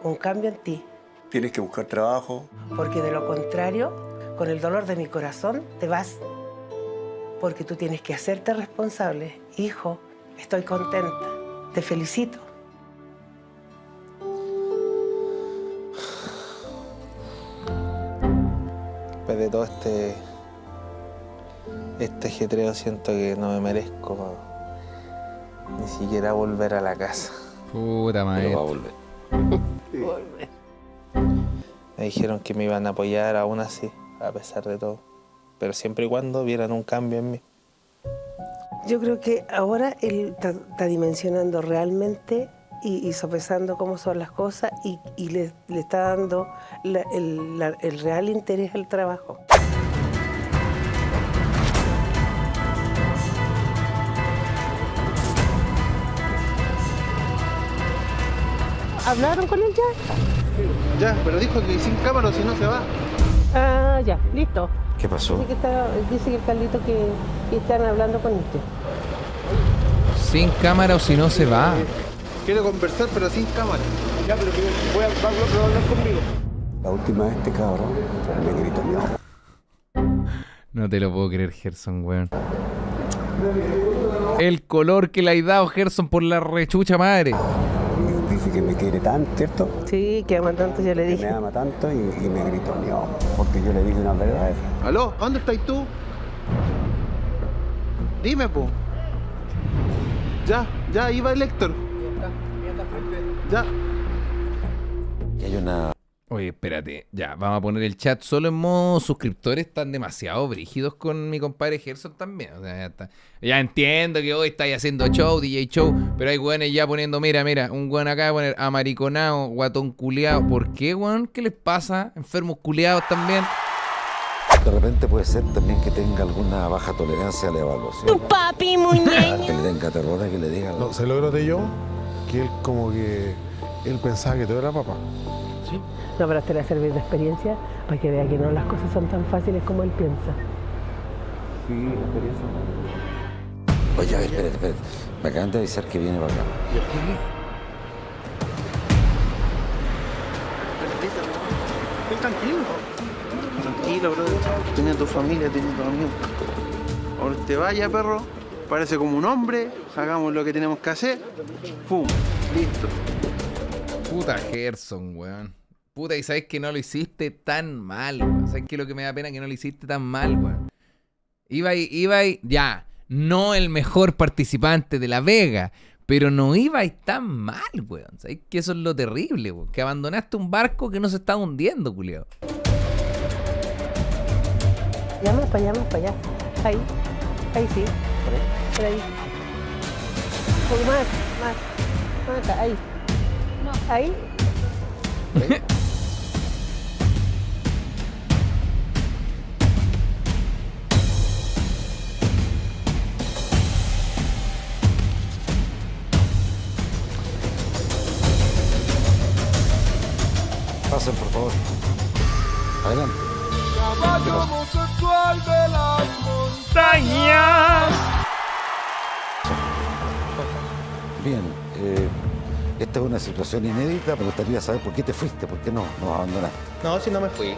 un cambio en ti. Tienes que buscar trabajo. Porque de lo contrario, con el dolor de mi corazón, te vas. Porque tú tienes que hacerte responsable. Hijo, estoy contenta. Te felicito. después de todo este ajetreo siento que no me merezco ni siquiera volver a la casa. Puta madre. Pero va a volver. Volver. Me dijeron que me iban a apoyar aún así, a pesar de todo. Pero siempre y cuando vieran un cambio en mí. Yo creo que ahora él está dimensionando realmente y sopesando cómo son las cosas y le está dando el real interés al trabajo. ¿Hablaron con él ya? Ya, pero dijo que sin cámara si no se va. Ah, ya, listo. ¿Qué pasó? Dice que el Carlito que están hablando con usted. Sin cámara o si no se va. Quiero conversar, pero sin cámara. Ya, pero va a hablar conmigo. La última vez este cabrón me gritó mierda. No te lo puedo creer, Gerson, weón. El color que le has dado, Gerson, por la rechucha madre. Dice que me quiere tanto, ¿cierto? Sí, que ama tanto, yo le dije. Me ama tanto y me gritó, no, porque yo le dije una verdad. ¿Aló? ¿Dónde estás tú? Dime, po. Ya, ahí va el Héctor. Ya. Y hay una... Oye, espérate, ya, vamos a poner el chat solo en modo suscriptores, están demasiado brígidos con mi compadre Gerson también, o sea, ya está. Ya entiendo que hoy estáis haciendo show, DJ show, pero hay weones ya poniendo, mira, un weón acá va a poner amariconado, guatón culeado. ¿Por qué, weón? ¿Qué les pasa? Enfermos culeados también. De repente puede ser también que tenga alguna baja tolerancia a la evaluación. Tu papi, muñeño. Que le tenga terror a que le digan... No, se lo noté yo, que él como que... Él pensaba que todo era papá. Sí. No, pero te va a servir de experiencia para que vea que no las cosas son tan fáciles como él piensa. Sí, experiencia. Oye, a ver, espérate. Me acaban de avisar que viene para acá. Estoy tranquilo. Tranquilo, brother. Tienes a tu familia, tienes a tu amigo. Ahora te vaya, perro. Parece como un hombre. Hagamos lo que tenemos que hacer. ¡Pum! Listo. Puta Gerson, weón. Puta, y sabes que no lo hiciste tan mal, weón. Sabes que lo que me da pena es que no lo hiciste tan mal, weón. Iba y ya, no el mejor participante de La Vega, pero no iba y tan mal, weón. Sabes que eso es lo terrible, weón. Que abandonaste un barco que no se estaba hundiendo, culiao. Llama para allá. Ahí sí. Por ahí. Un poco más. Ahí. Ahí. Pasen, por favor. Adelante. Caballo homosexual de las montañas. Bien, esta es una situación inédita, me gustaría saber por qué te fuiste, por qué nos abandonaste. No, si no me fui.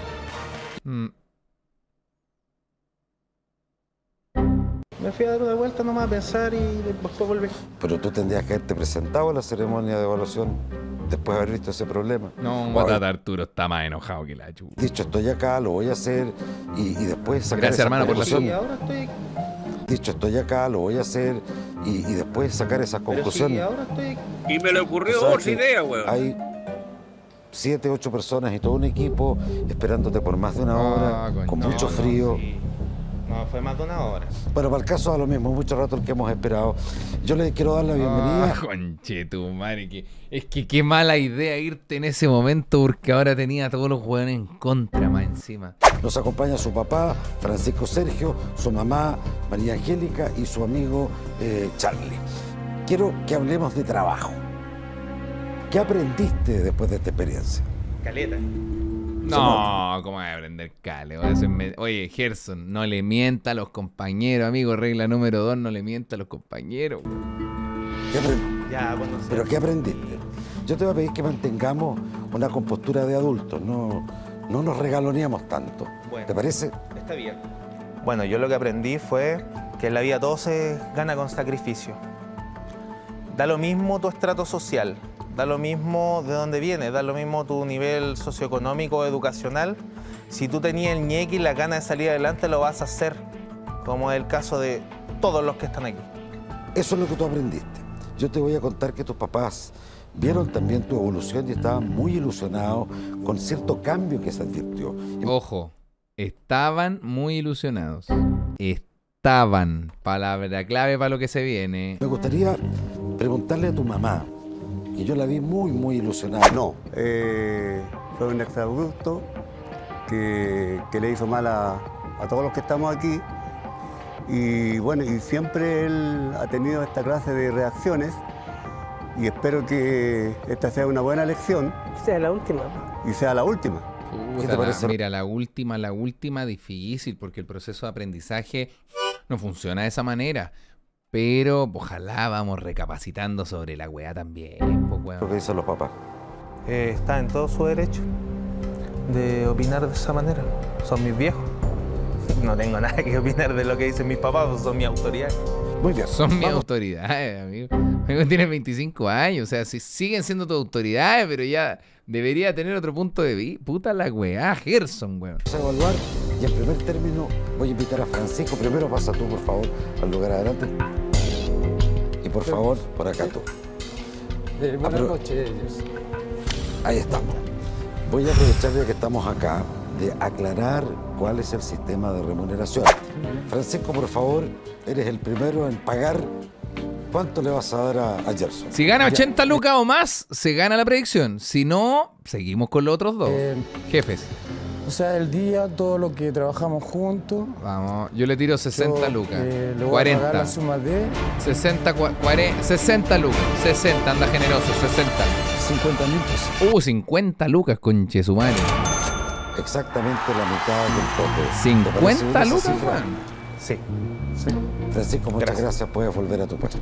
Me fui a dar una vuelta nomás a pensar y después volver. Pero tú tendrías que haberte presentado a la ceremonia de evaluación después de haber visto ese problema. No, Tata Arturo está más enojado que la chupa. Dicho, estoy acá, lo voy a hacer y después sacar... Gracias, hermano, por la sí, ahora estoy... Dicho, estoy acá, lo voy a hacer y después sacar esas conclusiones. Sí, ahora estoy... Y me le ocurrió otra idea, weón. Hay 7, 8 personas y todo un equipo esperándote por más de una hora, con mucho frío. Sí. No, fue más de una hora. Bueno, para el caso es lo mismo, mucho rato el que hemos esperado. Yo le quiero dar la bienvenida. Conchetumare, es que qué mala idea irte en ese momento porque ahora tenía a todos los hueones en contra más encima. Nos acompaña su papá, Francisco Sergio, su mamá, María Angélica y su amigo Charlie. Quiero que hablemos de trabajo. ¿Qué aprendiste después de esta experiencia? Caleta. No, ¿cómo voy a aprender cale? Oye, Gerson, no le mienta a los compañeros, amigo. Regla número 2, no le mienta a los compañeros. ¿Qué aprendiste? Ya, bueno, sí. ¿Pero qué aprendiste? Yo te voy a pedir que mantengamos una compostura de adultos. No nos regaloneamos tanto. Bueno, ¿te parece? Está bien. Bueno, yo lo que aprendí fue que en la vida todo se gana con sacrificio. Da lo mismo tu estrato social. Da lo mismo de dónde vienes, da lo mismo tu nivel socioeconómico, educacional, Si tú tenías el ñeque y la gana de salir adelante, lo vas a hacer, como es el caso de todos los que están aquí. Eso es lo que tú aprendiste. Yo te voy a contar que tus papás vieron también tu evolución y estaban muy ilusionados con cierto cambio que se advirtió. Ojo, estaban muy ilusionados. Estaban, palabra clave para lo que se viene. Me gustaría preguntarle a tu mamá, que yo la vi muy, muy ilusionada. No, fue un exabrupto que le hizo mal a todos los que estamos aquí. Y bueno, y siempre él ha tenido esta clase de reacciones y espero que esta sea una buena lección. Sea la última. Y sea la última. ¿Qué te parece? Mira, la última difícil, porque el proceso de aprendizaje no funciona de esa manera. Pero ojalá vamos recapacitando sobre la weá también. Pues, weá. Lo que dicen los papás. Está en todo su derecho de opinar de esa manera. Son mis viejos. No tengo nada que opinar de lo que dicen mis papás, son mi autoridad. Muy bien. Son mi autoridad, amigo. Amigo, tienes 25 años, o sea, si siguen siendo tus autoridades, pero ya debería tener otro punto de vista. Puta la weá, Gerson, weón. Vamos a evaluar y en primer término voy a invitar a Francisco. Primero pasa tú, por favor, al lugar adelante. Y por favor, por acá tú. Buenas noches. Ahí estamos. Voy a aprovechar ya que estamos acá de aclarar cuál es el sistema de remuneración. Francisco, por favor, eres el primero en pagar. ¿Cuánto le vas a dar a Gerson? Si gana 80 lucas o más, se gana la predicción. Si no, seguimos con los otros dos. Jefes. O sea, el día, todo lo que trabajamos juntos. Vamos, yo le tiro 60 lucas. Le voy 40. A pagar la suma de 60 lucas. 60, anda generoso, 60. 50 lucas. 50 lucas, conche su madre. Exactamente la mitad del tope. 50 lucas, Juan. Sí. Sí. Francisco, muchas gracias. Puedes volver a tu puesto.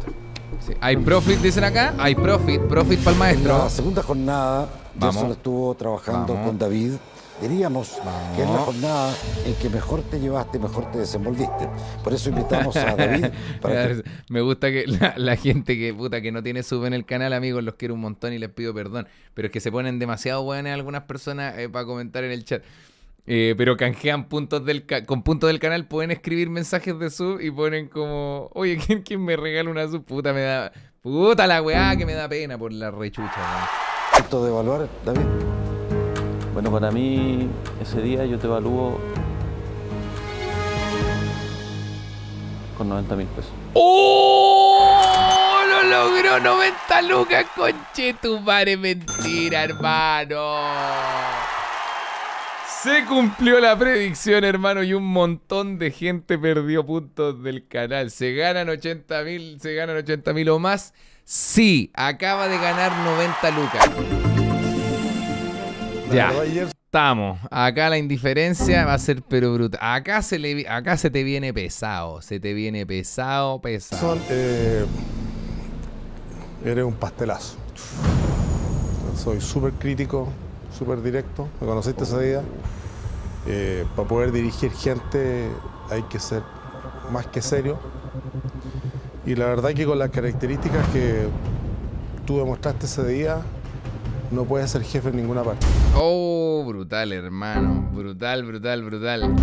Sí. Hay profit, dicen acá. Hay profit. Profit para el maestro. En la segunda jornada, Gerson estuvo trabajando con David. Diríamos que es la jornada en que mejor te llevaste, mejor te desenvolviste. Por eso invitamos a David. Para que... Me gusta que la gente que puta que no tiene sub en el canal, amigos, los quiero un montón y les pido perdón. Pero es que se ponen demasiado buenas algunas personas para comentar en el chat. Pero canjean puntos con puntos del canal, pueden escribir mensajes de sub y ponen como, oye, ¿quién me regala una sub? Puta, me da... Puta la weá que me da pena por la rechucha. ¿No? Esto de evaluar, David. Bueno, para mí, ese día yo te evalúo con 90.000 pesos. ¡Oh! ¡Lo logró! 90 lucas, conche tu madre, mentira, hermano. Se cumplió la predicción, hermano, y un montón de gente perdió puntos del canal. Se ganan 80.000, se ganan 80.000 o más. Sí, acaba de ganar 90 lucas. Ya, estamos. Acá la indiferencia va a ser pero brutal. Acá se te viene pesado. Se te viene pesado, pesado. Son, eres un pastelazo. Soy súper crítico, súper directo. Me conociste ese día. Para poder dirigir gente hay que ser más que serio. Y la verdad es que con las características que tú demostraste ese día... No puede ser jefe en ninguna parte. Oh, brutal, hermano. Brutal, brutal, brutal.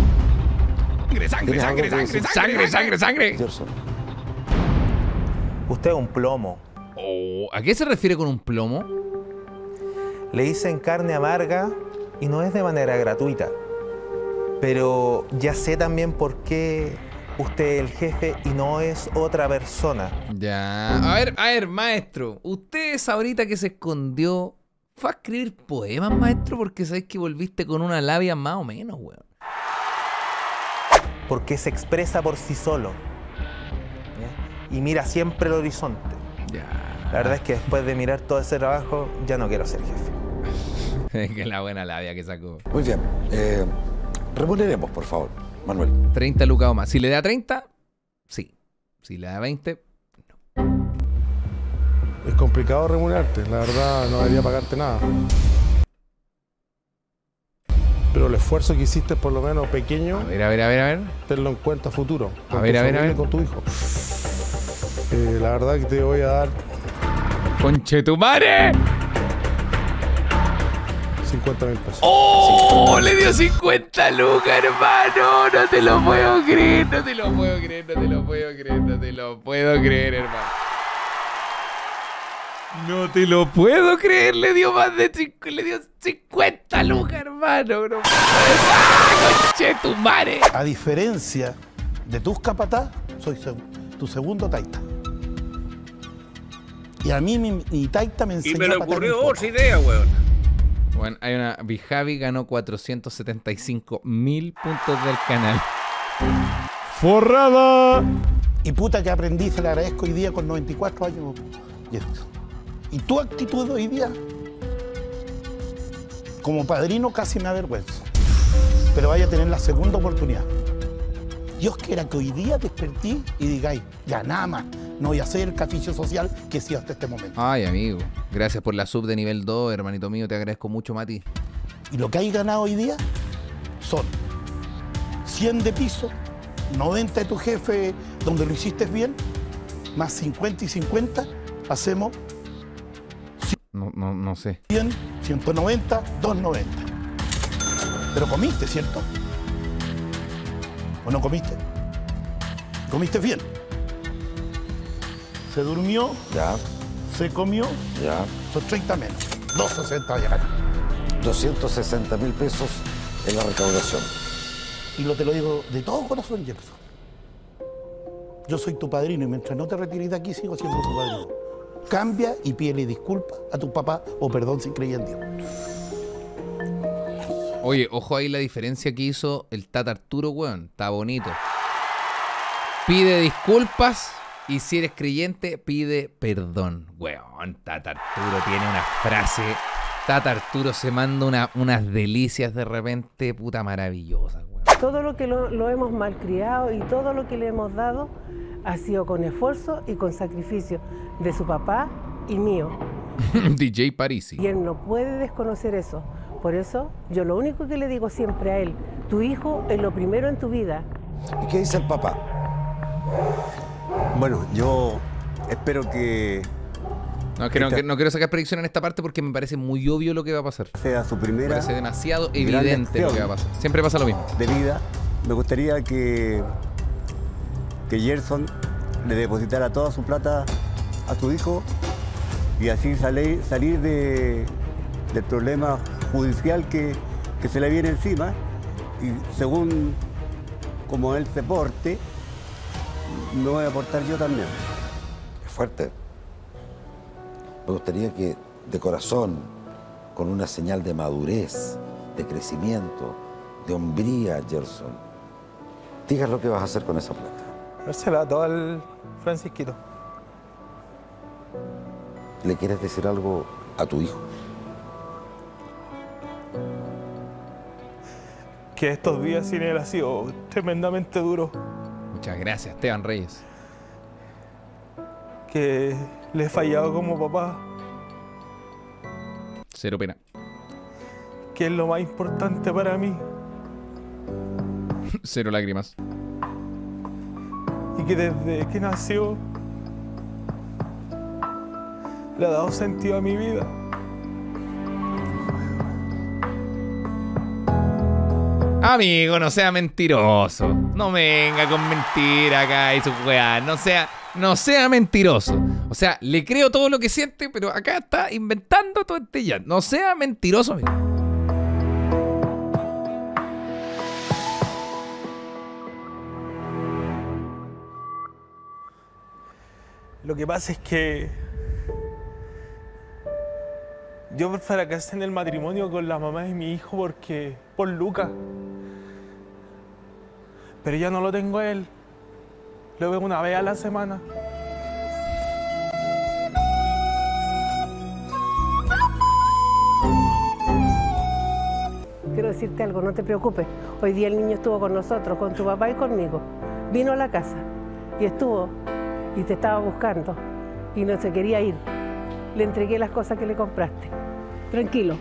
Sangre, sangre, sangre, sangre, sangre, sangre, sangre. Usted es un plomo. Oh, ¿a qué se refiere con un plomo? Le dicen carne amarga y no es de manera gratuita. Pero ya sé también por qué usted es el jefe y no es otra persona. Ya. A ver, maestro. Usted es ahorita que se escondió. ¿Fue a escribir poemas, maestro? Porque sabes que volviste con una labia más o menos, weón. Porque se expresa por sí solo. ¿Ya? Y mira siempre el horizonte. Ya. La verdad es que después de mirar todo ese trabajo, ya no quiero ser jefe. Es que la buena labia que sacó. Muy bien. Remuneremos, por favor, Manuel. 30 lucas o más. Si le da 30, sí. Si le da 20... Es complicado remunerarte, la verdad no debería pagarte nada. Pero el esfuerzo que hiciste por lo menos pequeño... A ver. Tenlo en cuenta futuro. A ver. Con tu hijo. La verdad que te voy a dar... ¡Conchetumare! 50.000 pesos. ¡Oh! ¡Le dio 50 lucas, hermano! No te lo puedo creer, no te lo puedo creer, no te lo puedo creer, no te lo puedo creer, hermano. No te lo puedo creer, le dio más de 5, le dio 50 lucas, hermano. No, ¡ah, conchetumare! A diferencia de tus capataz, soy tu segundo taita. Y a mí mi taita me enseñó. Y me le ocurrió otra idea, weón. Bueno, hay una. Bijavi ganó 475.000 puntos del canal. ¡Forrada! Y puta que aprendí, se le agradezco hoy día con 94 años. Y tu actitud hoy día, como padrino, casi me avergüenza. Pero vaya a tener la segunda oportunidad. Dios quiera que hoy día despertí y digáis, ya nada más, no voy a hacer el capricho social que sí hasta este momento. Ay, amigo, gracias por la sub de nivel 2, hermanito mío, te agradezco mucho, Mati. Y lo que hay ganado hoy día son 100 de piso, 90 de tu jefe donde lo hiciste bien, más 50 y 50, hacemos... No sé. 100, 190, 290. Pero comiste, ¿cierto? ¿O no comiste? ¿Comiste bien? Se durmió. Ya. Se comió. Ya. Son 30 menos. 260 ya gané. 260.000 pesos en la recaudación. Y te lo digo de todo corazón, Gerson. Yo soy tu padrino y mientras no te retires de aquí sigo siendo tu padrino. Cambia y pídele disculpas a tu papá o perdón si creía en Dios. Oye, ojo ahí la diferencia que hizo el Tata Arturo, weón. Está bonito. Pide disculpas y si eres creyente, pide perdón, weón. Tata Arturo tiene una frase. Tata Arturo se manda unas delicias de repente, puta maravillosas, weón. Todo lo que lo hemos malcriado y todo lo que le hemos dado ha sido con esfuerzo y con sacrificio de su papá y mío. DJ Parisi. Y él no puede desconocer eso. Por eso, yo lo único que le digo siempre a él, tu hijo es lo primero en tu vida. ¿Y qué dice el papá? Bueno, yo espero que... No quiero sacar predicción en esta parte porque me parece muy obvio lo que va a pasar. Sea su primera... Me parece demasiado evidente lo que va a pasar. Siempre pasa lo mismo. De vida, me gustaría que Gerson le depositara toda su plata a su hijo y así salir del problema judicial que se le viene encima, y según como él se porte, lo voy a aportar yo también. Es fuerte. Me gustaría que de corazón, con una señal de madurez, de crecimiento, de hombría, Gerson, digas lo que vas a hacer con esa plata. Dársela todo al Francisquito. ¿Le quieres decir algo a tu hijo? Que estos días sin él ha sido tremendamente duro. Muchas gracias, Esteban Reyes. Que le he fallado como papá. Cero pena. Que es lo más importante para mí. Cero lágrimas. Y que desde que nació le ha dado sentido a mi vida. Amigo, no sea mentiroso. No venga con mentira acá y su weá. No sea mentiroso. O sea, le creo todo lo que siente, pero acá está inventando todo este ya. No sea mentiroso, amigo. Lo que pasa es que yo fracasé en el matrimonio con la mamá de mi hijo por Lucas. Pero ya no lo tengo a él. Lo veo una vez a la semana. Quiero decirte algo, no te preocupes. Hoy día el niño estuvo con nosotros, con tu papá y conmigo. Vino a la casa y estuvo... Y te estaba buscando y no se quería ir. Le entregué las cosas que le compraste. Tranquilo.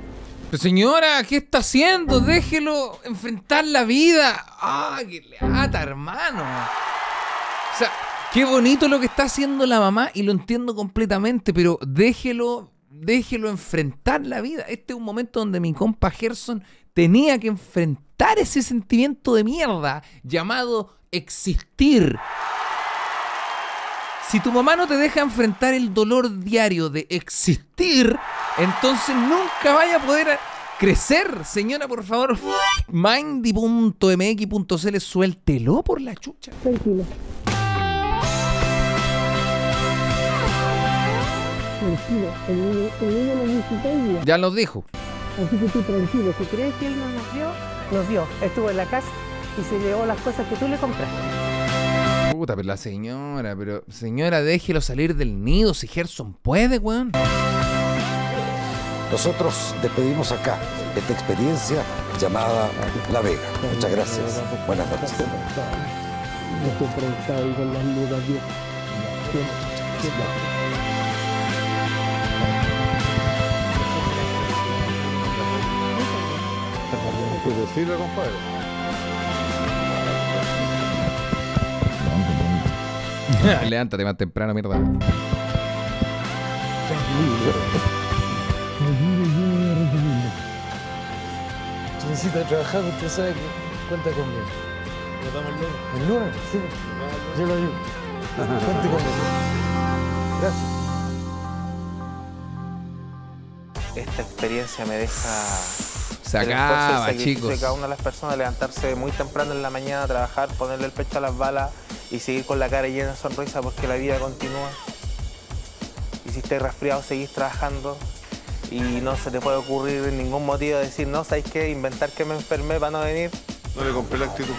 Pero señora, ¿qué está haciendo? Déjelo enfrentar la vida. ¡Ah, qué le ata, hermano! O sea, qué bonito lo que está haciendo la mamá y lo entiendo completamente, pero déjelo déjelo enfrentar la vida. Este es un momento donde mi compa Gerson tenía que enfrentar ese sentimiento de mierda llamado existir. Si tu mamá no te deja enfrentar el dolor diario de existir, entonces nunca vaya a poder crecer. Señora, por favor, Mindy.mx.cl, suéltelo por la chucha. Tranquilo. Tranquilo, el niño nos visitó el día. Ya nos dijo. Así que tú tranquilo, si crees que él no nos vio, nos vio. Estuvo en la casa y se llevó las cosas que tú le compraste. Puta, pero la señora, señora, déjelo salir del nido si Gerson puede, weón. Nosotros despedimos acá esta experiencia llamada La Vega. Muchas gracias. Buenas noches. Decirle, compadre. Levántate más temprano, mierda. Si necesita trabajar, usted sabe que cuenta conmigo. ¿Lo damos el lunes? ¿El lunes? Sí. Yo lo ayudo. Cuente conmigo. Gracias. Esta experiencia me deja... Se acaba, chicos. De cada una de las personas, levantarse muy temprano en la mañana, trabajar, ponerle el pecho a las balas y seguir con la cara llena de sonrisa porque la vida continúa. Y si estás resfriado, seguís trabajando y no se te puede ocurrir ningún motivo de decir, no, ¿sabes qué? Inventar que me enfermé para no venir. No le compré la actitud.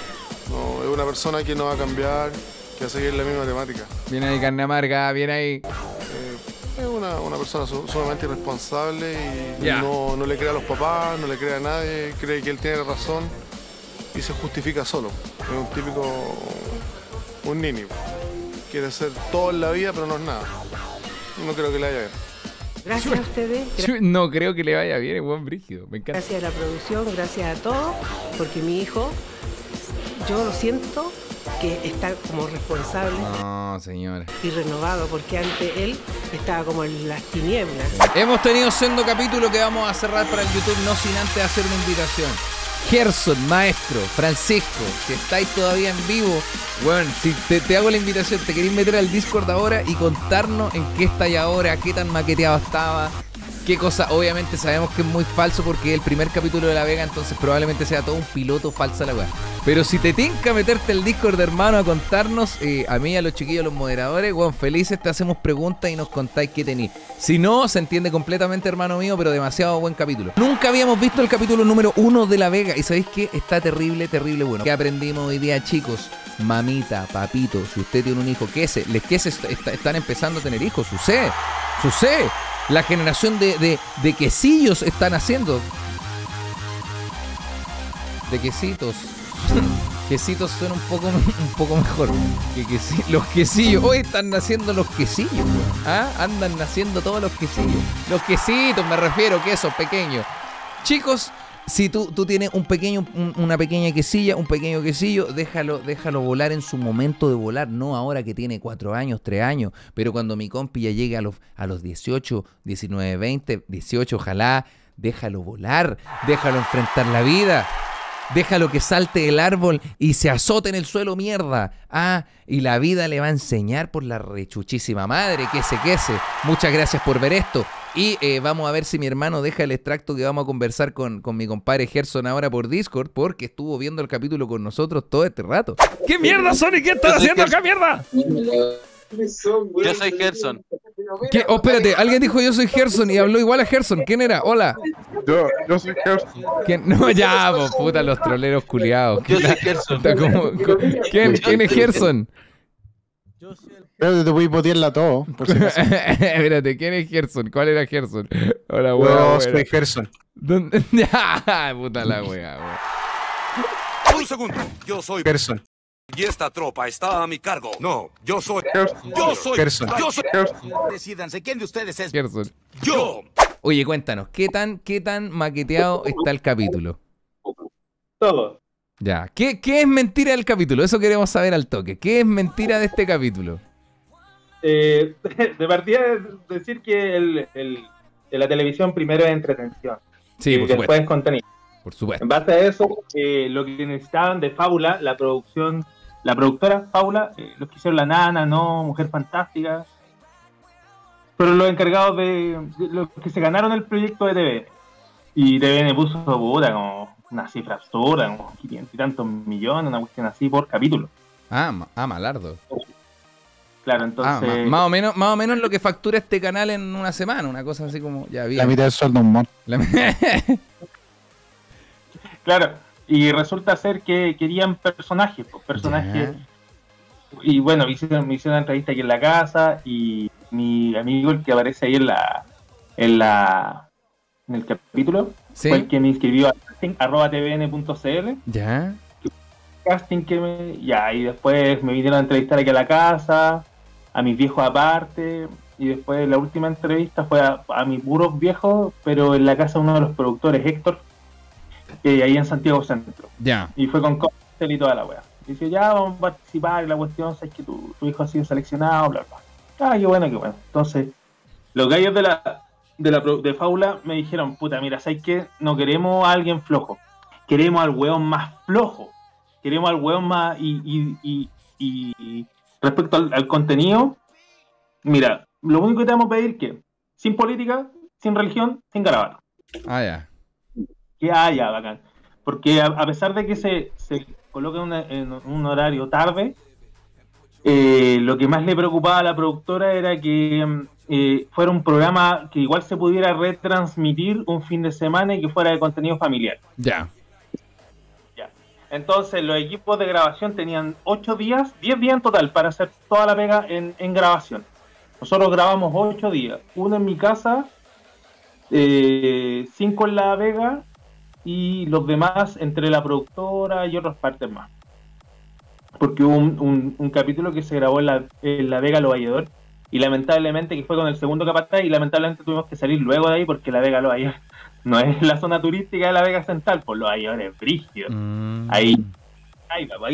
No, es una persona que no va a cambiar, que va a seguir la misma temática. Viene ahí, carne amarga, viene ahí. Una persona sumamente irresponsable y no le cree a los papás, no le cree a nadie, cree que él tiene razón y se justifica solo. Es un típico, un niño. Quiere ser todo en la vida, pero no es nada. No creo que le vaya bien. Gracias a ustedes. No creo que le vaya bien, es buen brígido. Me encanta. Gracias a la producción, gracias a todos, porque mi hijo, yo lo siento, que está como responsable. No, señora. Y renovado, porque antes él estaba como en las tinieblas. Hemos tenido sendo capítulo que vamos a cerrar para el YouTube, no sin antes hacer una invitación. Gerson, maestro, Francisco, si estáis todavía en vivo, bueno, si te hago la invitación, te queréis meter al Discord ahora y contarnos en qué estáis ahora, qué tan maqueteado estaba, qué cosa. Obviamente sabemos que es muy falso porque es el primer capítulo de La Vega, entonces probablemente sea todo un piloto falsa la weá. Pero si te tinca meterte el Discord, hermano, a contarnos, a mí, a los chiquillos, a los moderadores, weón, felices, te hacemos preguntas y nos contáis qué tenéis. Si no, se entiende completamente, hermano mío, pero demasiado buen capítulo. Nunca habíamos visto el capítulo número 1 de La Vega y ¿sabéis qué? Está terrible, terrible bueno. ¿Qué aprendimos hoy día, chicos? Mamita, papito, si usted tiene un hijo, ¿qué se? Están empezando a tener hijos, sucede, sucede. La generación de quesillos están haciendo. De quesitos. Quesitos suena un poco mejor que quesillos. Los quesillos. Hoy están naciendo los quesillos. ¿Ah? Andan naciendo todos los quesillos. Los quesitos, me refiero, quesos pequeños. Chicos, si tú tienes un pequeño, una pequeña quesilla, un pequeño quesillo, déjalo volar en su momento de volar, no ahora que tiene 4 años, 3 años, pero cuando mi compi ya llegue a los 18, 19, 20, 18, ojalá, déjalo volar, déjalo enfrentar la vida, déjalo que salte el árbol y se azote en el suelo, mierda. Ah, y la vida le va a enseñar por la rechuchísima madre, que se. Muchas gracias por ver esto. Y vamos a ver si mi hermano deja el extracto que vamos a conversar con mi compadre Gerson ahora por Discord, porque estuvo viendo el capítulo con nosotros todo este rato. ¿Qué mierda son y qué están haciendo acá, mierda? Yo soy Gerson. ¿Qué? Oh, espérate, alguien dijo yo soy Gerson y habló igual a Gerson. ¿Quién era? Hola. Yo soy Gerson. ¿Quién? No, ya, vos, puta, los troleros culiados. Yo soy Gerson. ¿Quién es Gerson? Yo soy el... Pero te voy a botearla todo. Por si acaso. Espérate, ¿quién es Gerson? ¿Cuál era Gerson? Hola, weón. No, soy Gerson. ¿Dónde? Puta la weá. Un segundo, yo soy Gerson. Y esta tropa está a mi cargo. No, yo soy Gerson. Yo soy Gerson. Decídanse, ¿quién de ustedes es Gerson? Yo. Oye, cuéntanos, ¿qué tan maqueteado está el capítulo? Todo. Ya, ¿qué es mentira del capítulo? Eso queremos saber al toque. ¿Qué es mentira de este capítulo? De partida decir que el la televisión primero es entretención, sí, y después es contenido. Por supuesto. En base a eso, lo que necesitaban de Paula, la producción, la productora Paula, los que hicieron La Nana, No, Mujer Fantástica, fueron los encargados de los que se ganaron el proyecto de TVN. Y TVN puso como una cifra absurda, como 500 y tantos millones, una cuestión así por capítulo. Ah, malardo. Claro, entonces... más o menos lo que factura este canal en una semana, una cosa así como... Ya había... La mitad del sueldo un montón. Claro, y resulta ser que querían personajes, pues, personajes... Yeah. Y bueno, me hicieron una entrevista aquí en la casa, y mi amigo, el que aparece ahí en el capítulo, ¿sí?, fue el que me inscribió a casting.tvn.cl. Ya. Casting que me... Ya, y después me vinieron a entrevistar aquí a la casa, a mis viejos aparte, y después la última entrevista fue a mis puros viejos, pero en la casa de uno de los productores, Héctor, ahí en Santiago Centro. Ya. Y fue con cóctel y toda la wea. Dice, ya, vamos a participar, y la cuestión es que tu hijo ha sido seleccionado, bla, bla. Ah, qué bueno, qué bueno. Entonces, los gallos de Paula me dijeron, puta, mira, ¿sabes qué? No queremos a alguien flojo, queremos al weón más flojo, queremos al weón más... Y respecto al contenido, mira, lo único que te vamos a pedir es que sin política, sin religión, sin garabato. Ah, ya. Que haya, bacán. Porque a pesar de que se coloca en un horario tarde, lo que más le preocupaba a la productora era que... fuera un programa que igual se pudiera retransmitir un fin de semana y que fuera de contenido familiar. Ya. Yeah. Entonces los equipos de grabación tenían 8 días, 10 días en total para hacer toda la pega en grabación. Nosotros grabamos 8 días, uno en mi casa, 5 en La Vega y los demás entre la productora y otras partes más. Porque hubo un capítulo que se grabó en La Vega, Lo Valledor, y lamentablemente que fue con el segundo capataz, y lamentablemente tuvimos que salir luego de ahí porque La Vega, Lo Valledor, no es la zona turística de La Vega Central, por Lo Valledor es brígido. Ahí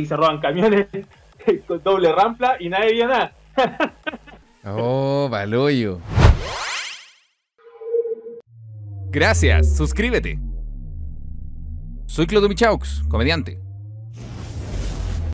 se roban camiones con doble rampla y nadie vio nada. Oh, valoyo. Gracias, suscríbete. Soy Claudio Michaux, comediante.